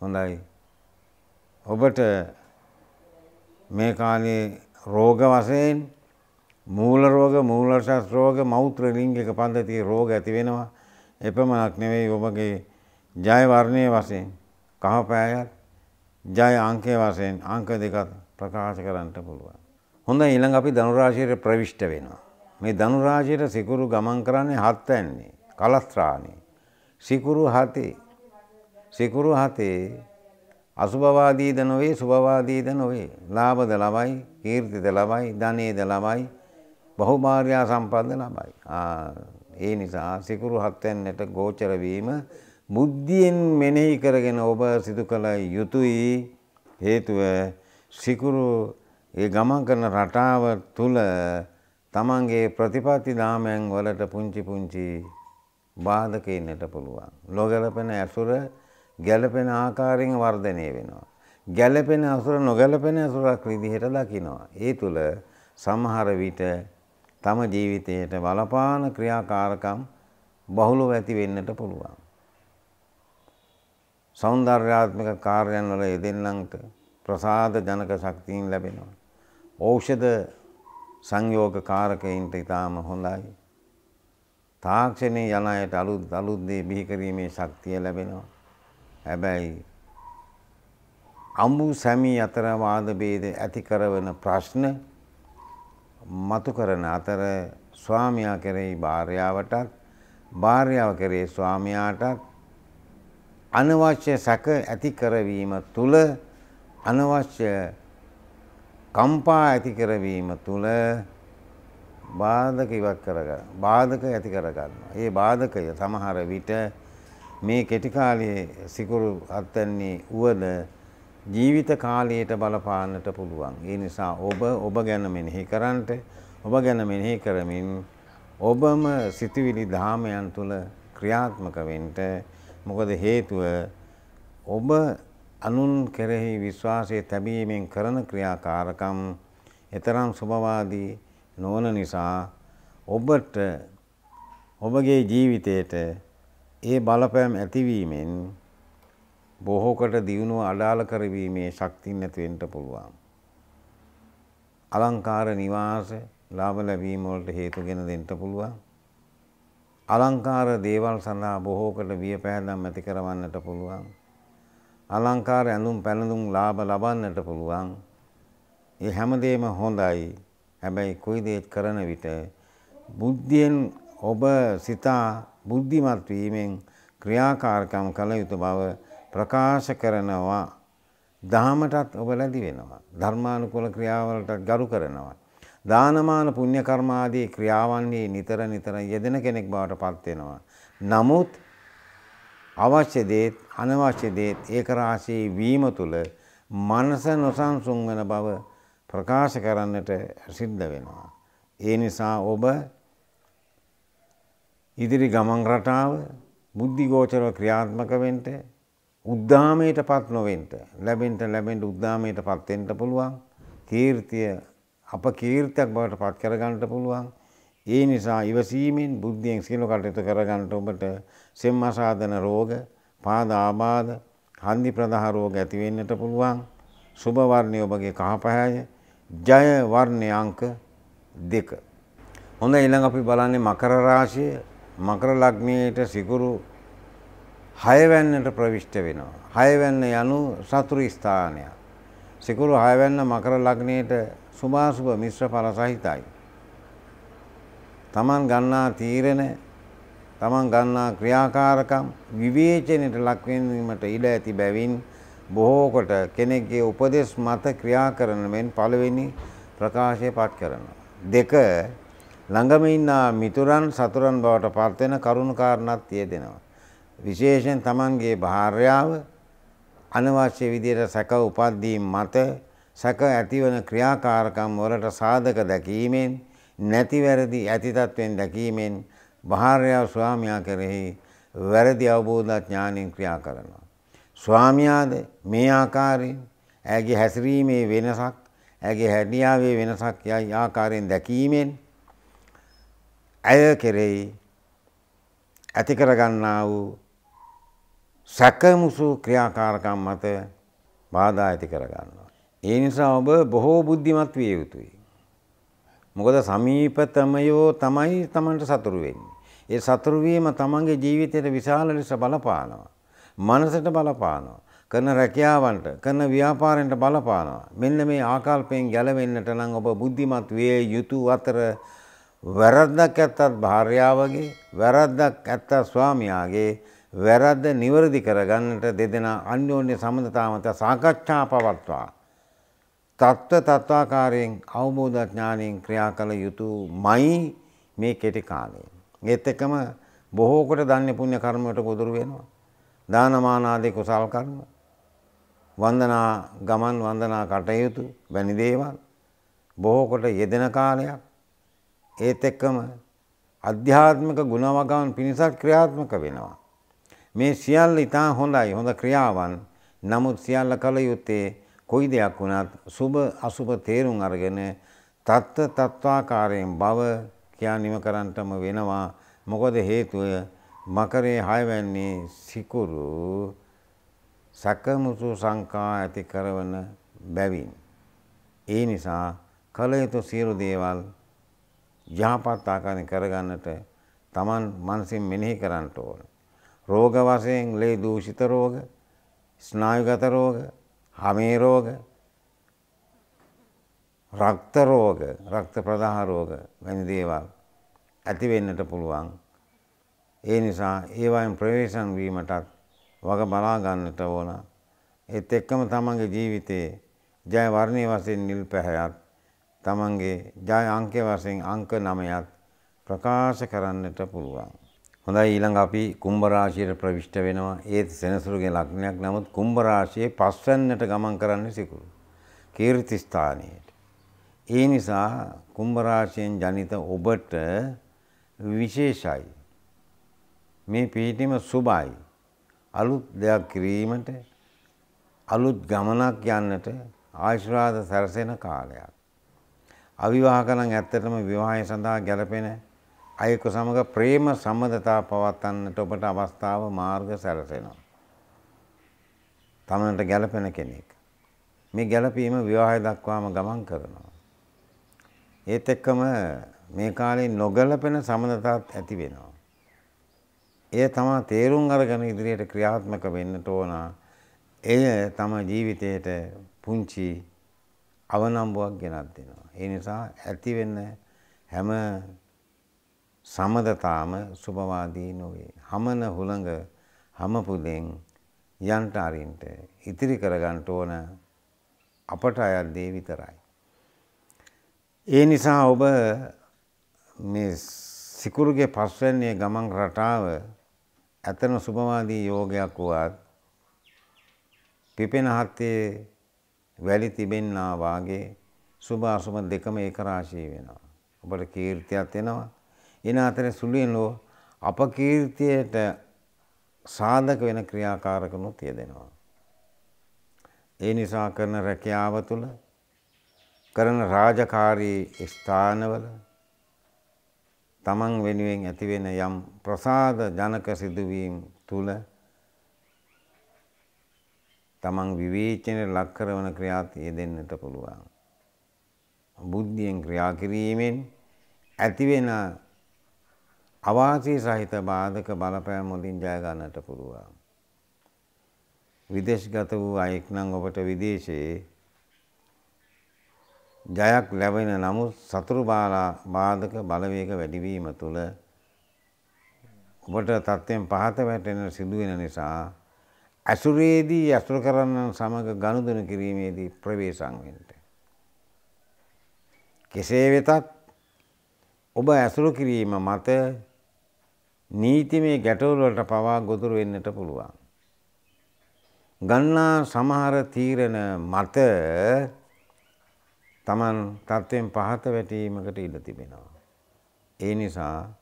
හොඳයි. ඔබට මේ කාලේ රෝග වශයෙන් මූල රෝග, මූලශස් රෝග, මෞත්‍ර ලිංගික පද්ධතියේ රෝග ඇති වෙනවා. එපමණක් නෙවෙයි ඔබගේ ජය වර්ණයේ වශයෙන් කහපෑයත් ජය අංකය වශයෙන් අංක දෙකත් ප්‍රකාශ කරන්න පුළුවන්. හොඳයි, ඊළඟ අපි ධනු රාශියට ප්‍රවිෂ්ඨ වෙනවා. මේ ධනු රාශියට සිකුරු ගමන් කරන්නේ 7 වෙනි කලස්ත්‍රාණි. සිකුරු 7 අසුභවාදීද නොවේ, සුභවාදීද නොවේ. ලාභද ලබයි, කීර්තිද ලබයි, ධනේද ලබයි, බහුභාර්ය සම්පන්න ලබයි. ඒ නිසා සිකුරු 7 වෙනිට ගෝචර වීම බුද්ධියෙන් මෙනෙහි කරගෙන ඔබ සිදු කළ යුතුයි. හේතුව සිකුරු ඒ ගමන් කරන රටාව තුළ තමන්ගේ ප්‍රතිපත්ති දාමයන් වලට පුංචි බාධක එන්නට පුළුවන්. නොගැලපෙන අසුර ගැලපෙන ආකාරයෙන් වර්ධනය වෙනවා. ගැලපෙන අසුර නොගැලපෙන අසුරක් විදිහට දකිනවා. ඒ තුළ සමහර විට තම ජීවිතයට බලපාන ක්‍රියාකාරකම් බහුලව ඇති වෙන්නට පුළුවන්. සෞන්දර්යාත්මක කාර්යයන් වල යෙදෙන්නන්ට ප්‍රසාද ජනක ශක්තියින් ලැබෙනවා. ඖෂධ සංයෝග කාරකයින්ට ඉතාම හොඳයි. තාක්ෂණයේ යන අයට අලුත් දේ බිහි කිරීමේ ශක්තිය ලැබෙනවා. හැබැයි අඹු සැමි අතර වාද ભેද ඇති කරන ප්‍රශ්න මතු කරන අතර ස්වාමියා කෙරෙහි භාර්යාවටත්, භාර්යාව කෙරෙහි ස්වාමියාටත් අනවශ්‍ය සැක ඇති කරවීම තුළ, අනවශ්‍ය කම්පා ඇති කරවීම තුළ බාධක ඉවත් කරගන්න, බාධක ඇති කරගන්නවා. ඒ බාධකය සමහර විට මේ කෙටි කාලයේ සිකුරු අත්වන්නේ උවද ජීවිත කාලයට බලපාන්නට පුළුවන්. ඒ නිසා ඔබ ගැන මෙනෙහි කරන්නට, ඔබ ගැන මෙනෙහි කරමින් ඔබම සිතුවිලි ධාමයන් තුළ ක්‍රියාත්මක වෙන්න. මොකද හේතුව ඔබ අනුන් කෙරෙහි විශ්වාසය තැබීමෙන් කරන ක්‍රියාකාරකම් එතරම් සුභවාදී නොවන නිසා ඔබට ඔබගේ ජීවිතයට ඒ බලපෑම් ඇතිවීමෙන් බොහෝකට දියුණුව අඩාල කරවීමේ ශක්තිය නැති වෙන්න පුළුවන්. අලංකාර නිවාස ලාභ ලැබීම වලට හේතුගෙන දෙන්න පුළුවන්. අලංකාර දේවල් සඳහා බොහෝකට වියපෑදම් ඇති කරවන්නට පුළුවන්. අලංකාර ඇඳුම් පැළඳුම් ලාභ ලබන්නට පුළුවන්. ඒ හැමදේම හොඳයි. හැබැයි කොයි දේත් කරන විට බුද්ධියෙන් ඔබ සිතා බුද්ධිමත් වීමෙන් ක්‍රියාකාරකම් කළ යුතු බව ප්‍රකාශ කරනවා. දහමටත් ඔබ ලැබි වෙනවා. ධර්මානුකූල ක්‍රියාවලට ගරු කරනවා. දානමාන පුණ්‍ය කර්ම ආදී ක්‍රියාවන්හි නිතර යෙදෙන කෙනෙක් බවට පත් වෙනවා. නමුත් අවශ්‍ය දේත් අනවශ්‍ය දේත් ඒක රාශී වීම තුළ මනස නොසන්සුන් වෙන බව ප්‍රකාශ කරන්නට සිද්ධ වෙනවා. ඒ නිසා ඔබ ඉදිරි ගමන් රටාව බුද්ධිගෝචර ක්‍රියාත්මක වෙන්න, උද්දාමයටපත් නොවෙන්න, ලැබෙන්න උද්දාමයටපත් වෙන්න පුළුවන්. කීර්තිය අපකීර්තියක් බවට පත් කරගන්නට පුළුවන්. ඒ නිසා ඉවසීමෙන් බුද්ධියෙන් සියලු කටයුතු කරගන්නට ඔබට සෙම්මාසාදන රෝග, පාද ආබාධ, හන්දි ප්‍රදාහ රෝග ඇති වෙන්නට පුළුවන්. සුභ වර්ණය ඔබගේ කහපහය, ජය වර්ණය අංක 2. හොඳයි, ඊළඟ අපි බලන්නේ මකර රාශිය. මකර ලග්නයේට සිකුරු 6 වැන්නට ප්‍රවිෂ්ඨ වෙනවා. 6 වැන්න යනු සතුරු ස්ථානය. සිකුරු 6 වැන්න මකර ලග්නයේට සුභාසුභ මිශ්‍ර ඵල සහිතයි. තමන් ගන්නා තීරණ, තමන් ගන්නා ක්‍රියාකාරකම් විවේචනයට ලක්වීමට ඉඩ ඇති බැවින් බොහෝ කොට කෙනෙක්ගේ උපදෙස් මත ක්‍රියා කරන මෙන් පළවෙනි ප්‍රකාශය පත් කරනවා. 2. ළඟම ඉන්න මිතුරන් සතුරන් බවට පත් වෙන කරුණු කාරණාත් තියෙනවා. විශේෂයෙන් තමන්ගේ භාර්යාව අනවශ්‍ය විදියට සැක උපද්දීම් මත සැක ඇතිවන ක්‍රියාකාරකම් වලට සාධක දැකීමෙන් නැති වැරදි ඇති තත්වෙන් දැකීමෙන් භාර්යාව ස්වාමියා කෙරෙහි වැරදි අවබෝධ ඥානෙන් ක්‍රියා කරනවා. ස්වාමියාද මේ ආකාරයෙන් ඇගේ හැසිරීමේ වෙනසක්, ඇගේ හැඩියාවේ වෙනසක් යයි ආකාරයෙන් දැකීමෙන් ඇය කෙරෙහි ඇති කරගන්නා වූ සැකමුසු ක්‍රියාකාරකම් මත බාධා ඇති කරගන්නවා. ඒ නිසා ඔබ බොහෝ බුද්ධිමත් විය යුතුයි. මොකද සමීපතමයෝ තමයි තමන්ට සතුරු වෙන්නේ. ඒ සතුරු වීම තමන්ගේ ජීවිතයට විශාල ලෙස බලපානවා. මනසට බලපානවා. කරන රැකියාවන්ට, කරන ව්‍යාපාරෙන්ට බලපානවා. මෙන්න මේ ආකල්පයෙන් ගැලවෙන්නට නම් ඔබ බුද්ධිමත් විය යුතු අතර වැරද්දක් ඇත්තත් භාර්යාවගේ, වැරද්දක් ඇත්තත් ස්වාමියාගේ වැරද්ද නිවැරදි කරගන්නට දෙදෙනා අන්‍යෝන්‍ය සම්බන්ධතාව මත සාකච්ඡා පවත්වා තත්ත්වාකාරයෙන් අවබෝධ ඥානයෙන් ක්‍රියා කළ යුතුමයි මේ කෙටි කාලේ. ඒත් එක්කම බොහෝ කොට ධාන්‍ය පුණ්‍ය කර්ම වලට ගොදුරු වෙනවා. දානමාන ආදී කුසල් කර්ම, වන්දනා ගමන්, වන්දනා කටයුතු වැනි දේවල් බොහෝ කොට යෙදෙන කාලයක්. ඒත් එක්කම අධ්‍යාත්මික ගුණවගාන් පිණිසත් ක්‍රියාත්මක වෙනවා. මේ සියල්ල ඉතා හොඳයි, හොඳ ක්‍රියාවන්. නමුත් සියල්ල කළ යුත්තේ කොයි දෙයක් වුණත් සුභ අසුභ තේරුම් අරගෙන තත්ත්වාකාරයෙන් බව කියන්නම කරන්ටම වෙනවා. මොකද හේතුව මකරේ 6 වැන්නේ සිකුරු සකමුසු සංකා ඇති කරන බැවින්. ඒ නිසා කල යුතු සියලු දේවල් යහපත් ආකාරයෙන් කරගන්නට Taman මනසින් මෙනෙහි කරන්නට ඕන. රෝග වශයෙන් ලේ දූෂිත රෝග, ස්නායුගත රෝග, හමේ රෝග, රක්ත රෝග, රක්ත ප්‍රදාහ රෝග වැනි දේවල් ඇති වෙන්නට පුළුවන්. ඒ නිසා ඒවායින් ප්‍රවේශම් වීමටත් වග බලා ගන්නට ඕන. ඒත් එක්කම තමන්ගේ ජීවිතයේ ජය වර්ණයේ වශයෙන් නිල් පැහැයත්, තමන්ගේ ජය අංකයේ වශයෙන් අංක 9ක් ප්‍රකාශ කරන්නට පුළුවන්. හොඳයි, ඊළඟ අපි කුම්භ රාශියට ප්‍රවිෂ්ඨ වෙනවා. ඒත් සෙනසුරුගේ ලග්නයක්. නමුත් කුම්භ රාශියේ 5 වෙනිදට ගමන් කරන්නේ සිකුරු කීර්ති ස්ථානයේට. ඒ නිසා කුම්භ රාශියෙන් ජනිත ඔබට විශේෂයි. මේ පිහිටීම සුබයි. අලුත් දෙයක් කිරීමට, අලුත් ගමනක් යන්නට ආශිර්වාද සැරසෙන කාලයක්. අවිවාහක නම් ඇත්තටම විවාහය සඳහා ගැළපෙන අයෙකු සමග ප්‍රේම සම්බන්ධතා පවත්වන්නට ඔබට අවස්ථාව මාර්ග සැලසෙනවා. තමන්ට ගැළපෙන කෙනෙක්. මේ ගැළපීම විවාහය දක්වාම ගමන් කරනවා. ඒත් එක්කම මේ කාලේ නොගැළපෙන සම්බන්ධතාත් ඇති වෙනවා. එය තමයි තේරුම් අරගෙන ඉදිරියට ක්‍රියාත්මක වෙන්නට ඕන. එය තමයි ජීවිතයට පුංචි අවනම්බුවක් ගෙනත් දෙනවා. ඒ නිසා ඇති වෙන්න හැම සමදතාම සුභවාදී නොවේ. හමන හුළඟ හැම පුදෙන් යන්ට අරින්ට ඉතිරි කරගන්න ඕන අපට අයත් දේ විතරයි. ඒ නිසා ඔබ මේ සිකුරුගේ පස්වැන්නේ ගමන් රටාව ඇතන සුභවාදී යෝගයක් වුවත් පිපෙන හත්තේ වැලි තිබෙන්නා වාගේ සුභ අසුභ දෙකම ඒකරාශී වෙනවා. ඔබට කීර්තියක් එනවා. එන අතර සුළුෙන් අපකීර්තියට සාධක වෙන ක්‍රියාකාරකනුත් යෙදෙනවා. ඒ නිසා කරන රැකියාව තුළ කරන රාජකාරී ස්ථානවල තමන් වෙනුවෙන් ඇතිවෙන යම් ප්‍රසාද ජනක සිදුවීම් තුළ තමන් විවේචනය ලක් කරන ක්‍රියාත් යෙදෙන්නට පුළුවන්. බුද්ධියෙන් ක්‍රියා කිරීමෙන් ඇතිවෙන අවාසී සහිත බාධක බලපෑම් වලින් ජය ගන්නට පුළුවන්. විදේශගත වූ අයෙක් නම් ඔබට විදේශයේ ජයක් ලැබෙන නමුත් සතුරු බාධක බලවේග වැඩිවීම තුළ ඔබට තත්ත්වයෙන් පහත වැටෙන සිදුවෙන නිසා අසුරේදී අසුර කරන්නන් සමග ගනුදෙනු කිරීමේදී ප්‍රවේශම් වෙන්න. කෙසේ වෙතත් ඔබ අසුර කිරීම මත නීතිමය ගැටලු වලට පවා ගොදුරු වෙන්නට පුළුවන්. ගන්නා සමහර තීරණ මත තමන් තත්ත්වයෙන් පහත වැටීමකට ඉඩ තිබෙනවා. ඒ නිසා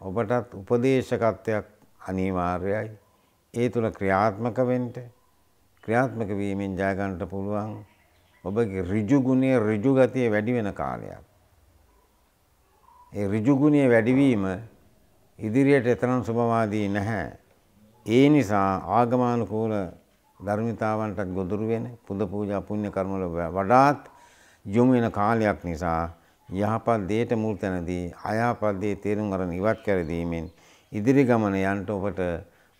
ඔබටත් උපදේශකත්වයක් අනිවාර්යයි. ඒ තුල ක්‍රියාත්මක වෙන්න, ක්‍රියාත්මක වීමෙන් ජය ගන්නට පුළුවන්. ඔබගේ ඍජු ගුණයේ ඍජු ගතිය වැඩි වෙන කාලයක්. ඒ ඍජු ගුණයේ වැඩිවීම ඉදිරියට එතරම් සුභවාදී නැහැ. ඒ නිසා ආගමනුකූල ධර්මිතාවන්ට ගොදුරු වෙන පුද පූජා පුණ්‍ය කර්මවල වඩාත් යොමු වෙන කාලයක් නිසා යහපත් දේට මුල් තැනදී අයහපත් දේ තේරුම් අරන් ඉවත් කර දීමෙන් ඉදිරි ගමන යන්න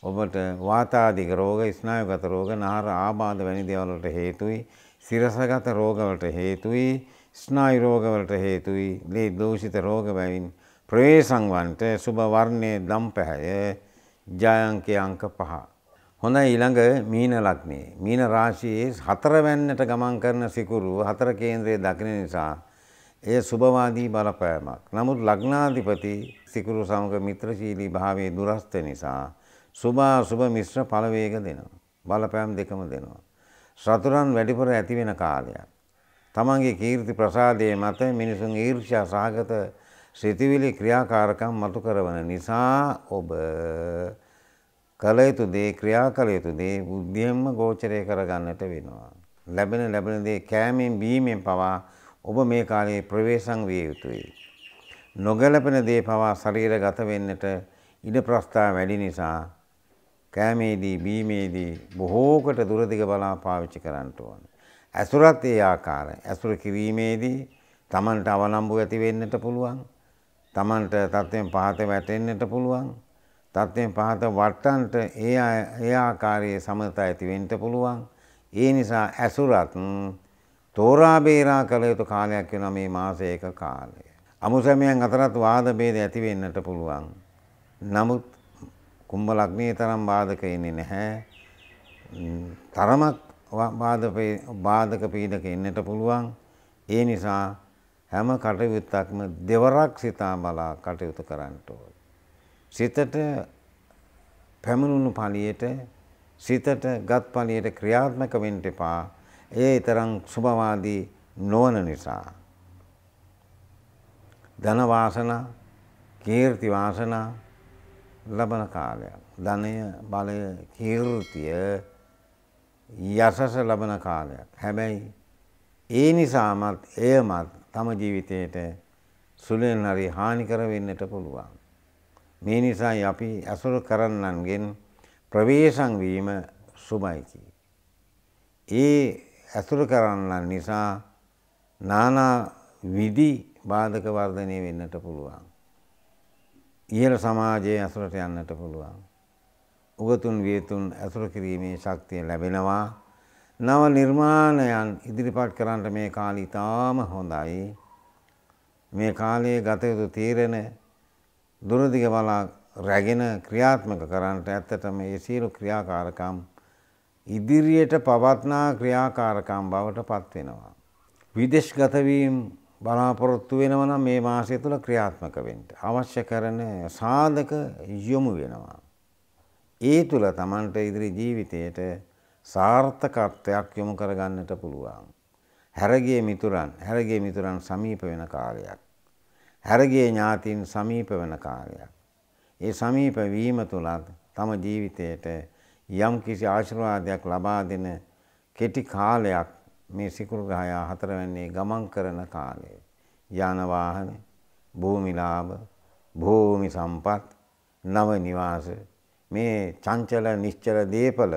ඔබට වාතාදික රෝග, ස්නායුගත රෝග, නාර ආබාධ වැනි දේවල් වලට හේතුයි, සිරසගත රෝග වලට හේතුයි, ස්නායු රෝග වලට හේතුයි, ලේ දෝෂිත රෝග වලින් ප්‍රවේශම්වන්ට සුබ වර්ණයේ දම්පැහැය ජයංකයේ අංක 5. හොඳයි, ඊළඟ මීන ලග්නයේ මීන රාශියේ 4 වැන්නට ගමන් කරන සිකුරු 4 කේන්ද්‍රයේ දකින නිසා එය සුභවාදී බලපෑමක්. නමුත් ලග්නාධිපති සිකුරු සමග මිත්‍රශීලී භාවයේ දුරස්ත නිසා සුභ අසුභ මිශ්‍ර පළවේග දෙනවා. බලපෑම් දෙකම දෙනවා. සතුරන් වැඩිපුර ඇති වෙන කාලයක්. තමන්ගේ කීර්ති ප්‍රසාදයේ මත මිනිසුන් ඊර්ෂ්‍යා සහගත සිතිවිලි ක්‍රියාකාරකම් මතු කරවන නිසා ඔබ කළ යුතු දේ, ක්‍රියා කළ යුතු දේ බුද්ධියෙන්ම ගෝචරය කරගන්නට වෙනවා. ලැබෙන දේ කෑමෙන් බීමෙන් පවා ඔබ මේ කාලයේ ප්‍රවේශම් විය යුතුයි. නොගැලපෙන දේ පවා ශරීරගත වෙන්නට ඉඩ ප්‍රස්ථා වැඩි නිසා කෑමේදී බීමේදී බොහෝකට දුරදිග බලා පාවිච්චි කරන්න ඕන. ඇසුරත් ඒ ආකාරය. ඇසුර කිරීමේදී තමන්ට අවලම්බු ඇති වෙන්නට පුළුවන්. තමන්ට තත්ත්වයෙන් පහත වැටෙන්නට පුළුවන්. තත්ත්වයෙන් පහත වට්ටන්ට ඒ ආකාරයේ සමත ඇති වෙන්නට පුළුවන්. ඒ නිසා ඇසුරත් තෝරා බේරා කළ යුතු කාලයක් වෙනවා මේ මාසයක කාලය. අමුසමයන් අතරත් වාද ભેද ඇති වෙන්නට පුළුවන්. නමුත් කුම්භ ලග්නයේ තරම් බාධක එන්නේ නැහැ. තරමක් බාධක පීඩක එන්නට පුළුවන්. ඒ නිසා හැම කටයුත්තක්ම දෙවරක් සිතා බලා කටයුතු කරන්න ඕන. සිතට පැමිණුණු ඵලියට, සිතටගත් ඵලියට ක්‍රියාත්මක වෙන්න එපා. ඒ තරම් සුභවාදී නොවන නිසා. ධන වාසනා, කීර්ති වාසනා ලබන කාලයක්. ධනය, බලය, කීර්තිය, යසස ලබන කාලයක්. හැබැයි ඒ නිසාමත් එයමත් තම ජීවිතයට සුළුෙන් හරි හානි කර වෙන්නට පුළුවන්. මේ නිසායි අපි අසුර කරන්නන්ගෙන් ප්‍රවේශම් වීම සුභයි කිය. ඒ අසුර කරන්නන් නිසා නානා විදි බාධක වර්ධනය වෙන්නට පුළුවන්. ඉහළ සමාජයේ අසුරට යන්නට පුළුවන්. උගතුන් වියතුන් අසුර කිරීමේ ශක්තිය ලැබෙනවා. නව නිර්මාණයන් ඉදිරිපත් කරන්න මේ කාලය ඉතාම හොඳයි. මේ කාලයේ ගත යුතු තීරණ දුරදිග බලා රැගෙන ක්‍රියාත්මක කරන්නට ඇත්තටම මේ සියලු ක්‍රියාකාරකම් ඉදිරියට පවත්නා ක්‍රියාකාරකම් බවට පත් වෙනවා. විදේශගත වීම බලාපොරොත්තු වෙනවා නම් මේ මාසය තුල ක්‍රියාත්මක වෙන්න අවශ්‍ය කරන සාධක යොමු වෙනවා. ඒ තුල Tamanට ඉදිරි ජීවිතයට සාර්ථකත්වයක් යොමු කරගන්නට පුළුවන්. හැරගිය මිතුරන් සමීප වෙන කාලයක්. හැරගිය ඥාතීන් සමීප වෙන කාලයක්. ඒ සමීප වීම තුලත් තම ජීවිතයට යම්කිසි ආශිර්වාදයක් ලබා දෙන කෙටි කාලයක් මේ සිකුරු ග්‍රහය හතරවැන්නේ ගමන් කරන කාලය. යාන වාහන, භූමි ලාභ, භූමි සම්පත්, නව නිවාස මේ චංචල නිශ්චල දීපල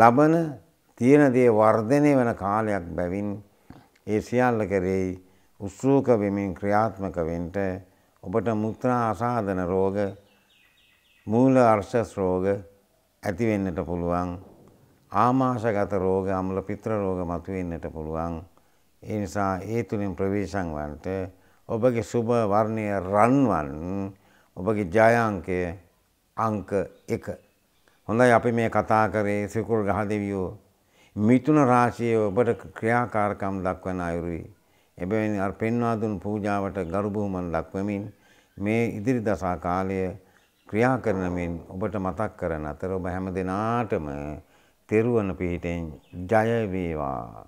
ලබන තියෙන දේ වර්ධනය වෙන කාලයක් බැවින් ඒ සියල්ල කෙරෙහි උත්සුක වෙමින් ක්‍රියාත්මක වෙන්න ඔබට මුත්‍රා අසාධන රෝග මූල අර්ශස් රෝග ඇති වෙන්නට පුළුවන්. ආමාශගත රෝග අම්ල පිත්‍ර රෝග මතු වෙන්නට පුළුවන්. ඒ නිසා ඒ තුලින් ප්‍රවේශම් වන්ට ඔබගේ සුබ වර්ණය රන්වන් ඔබගේ ජයාංකය අංක 1. හොඳයි අපි මේ කතා කරේ සිකුරු ගහ දෙවියෝ මිථුන රාශියේ ඔබට ක්‍රියාකාරකම් දක්වන අයුරුයි. එබැවින් අර පෙන්වා දුන් පූජාවට ගරු බුහුමන් දක්වමින් මේ ඉදිරි දසා කාලය ක්‍රියා කරන මෙන් ඔබට මතක් කරන අතර ඔබ හැම දිනාටම තෙරුවන් පිහිටෙන් ජය වේවා.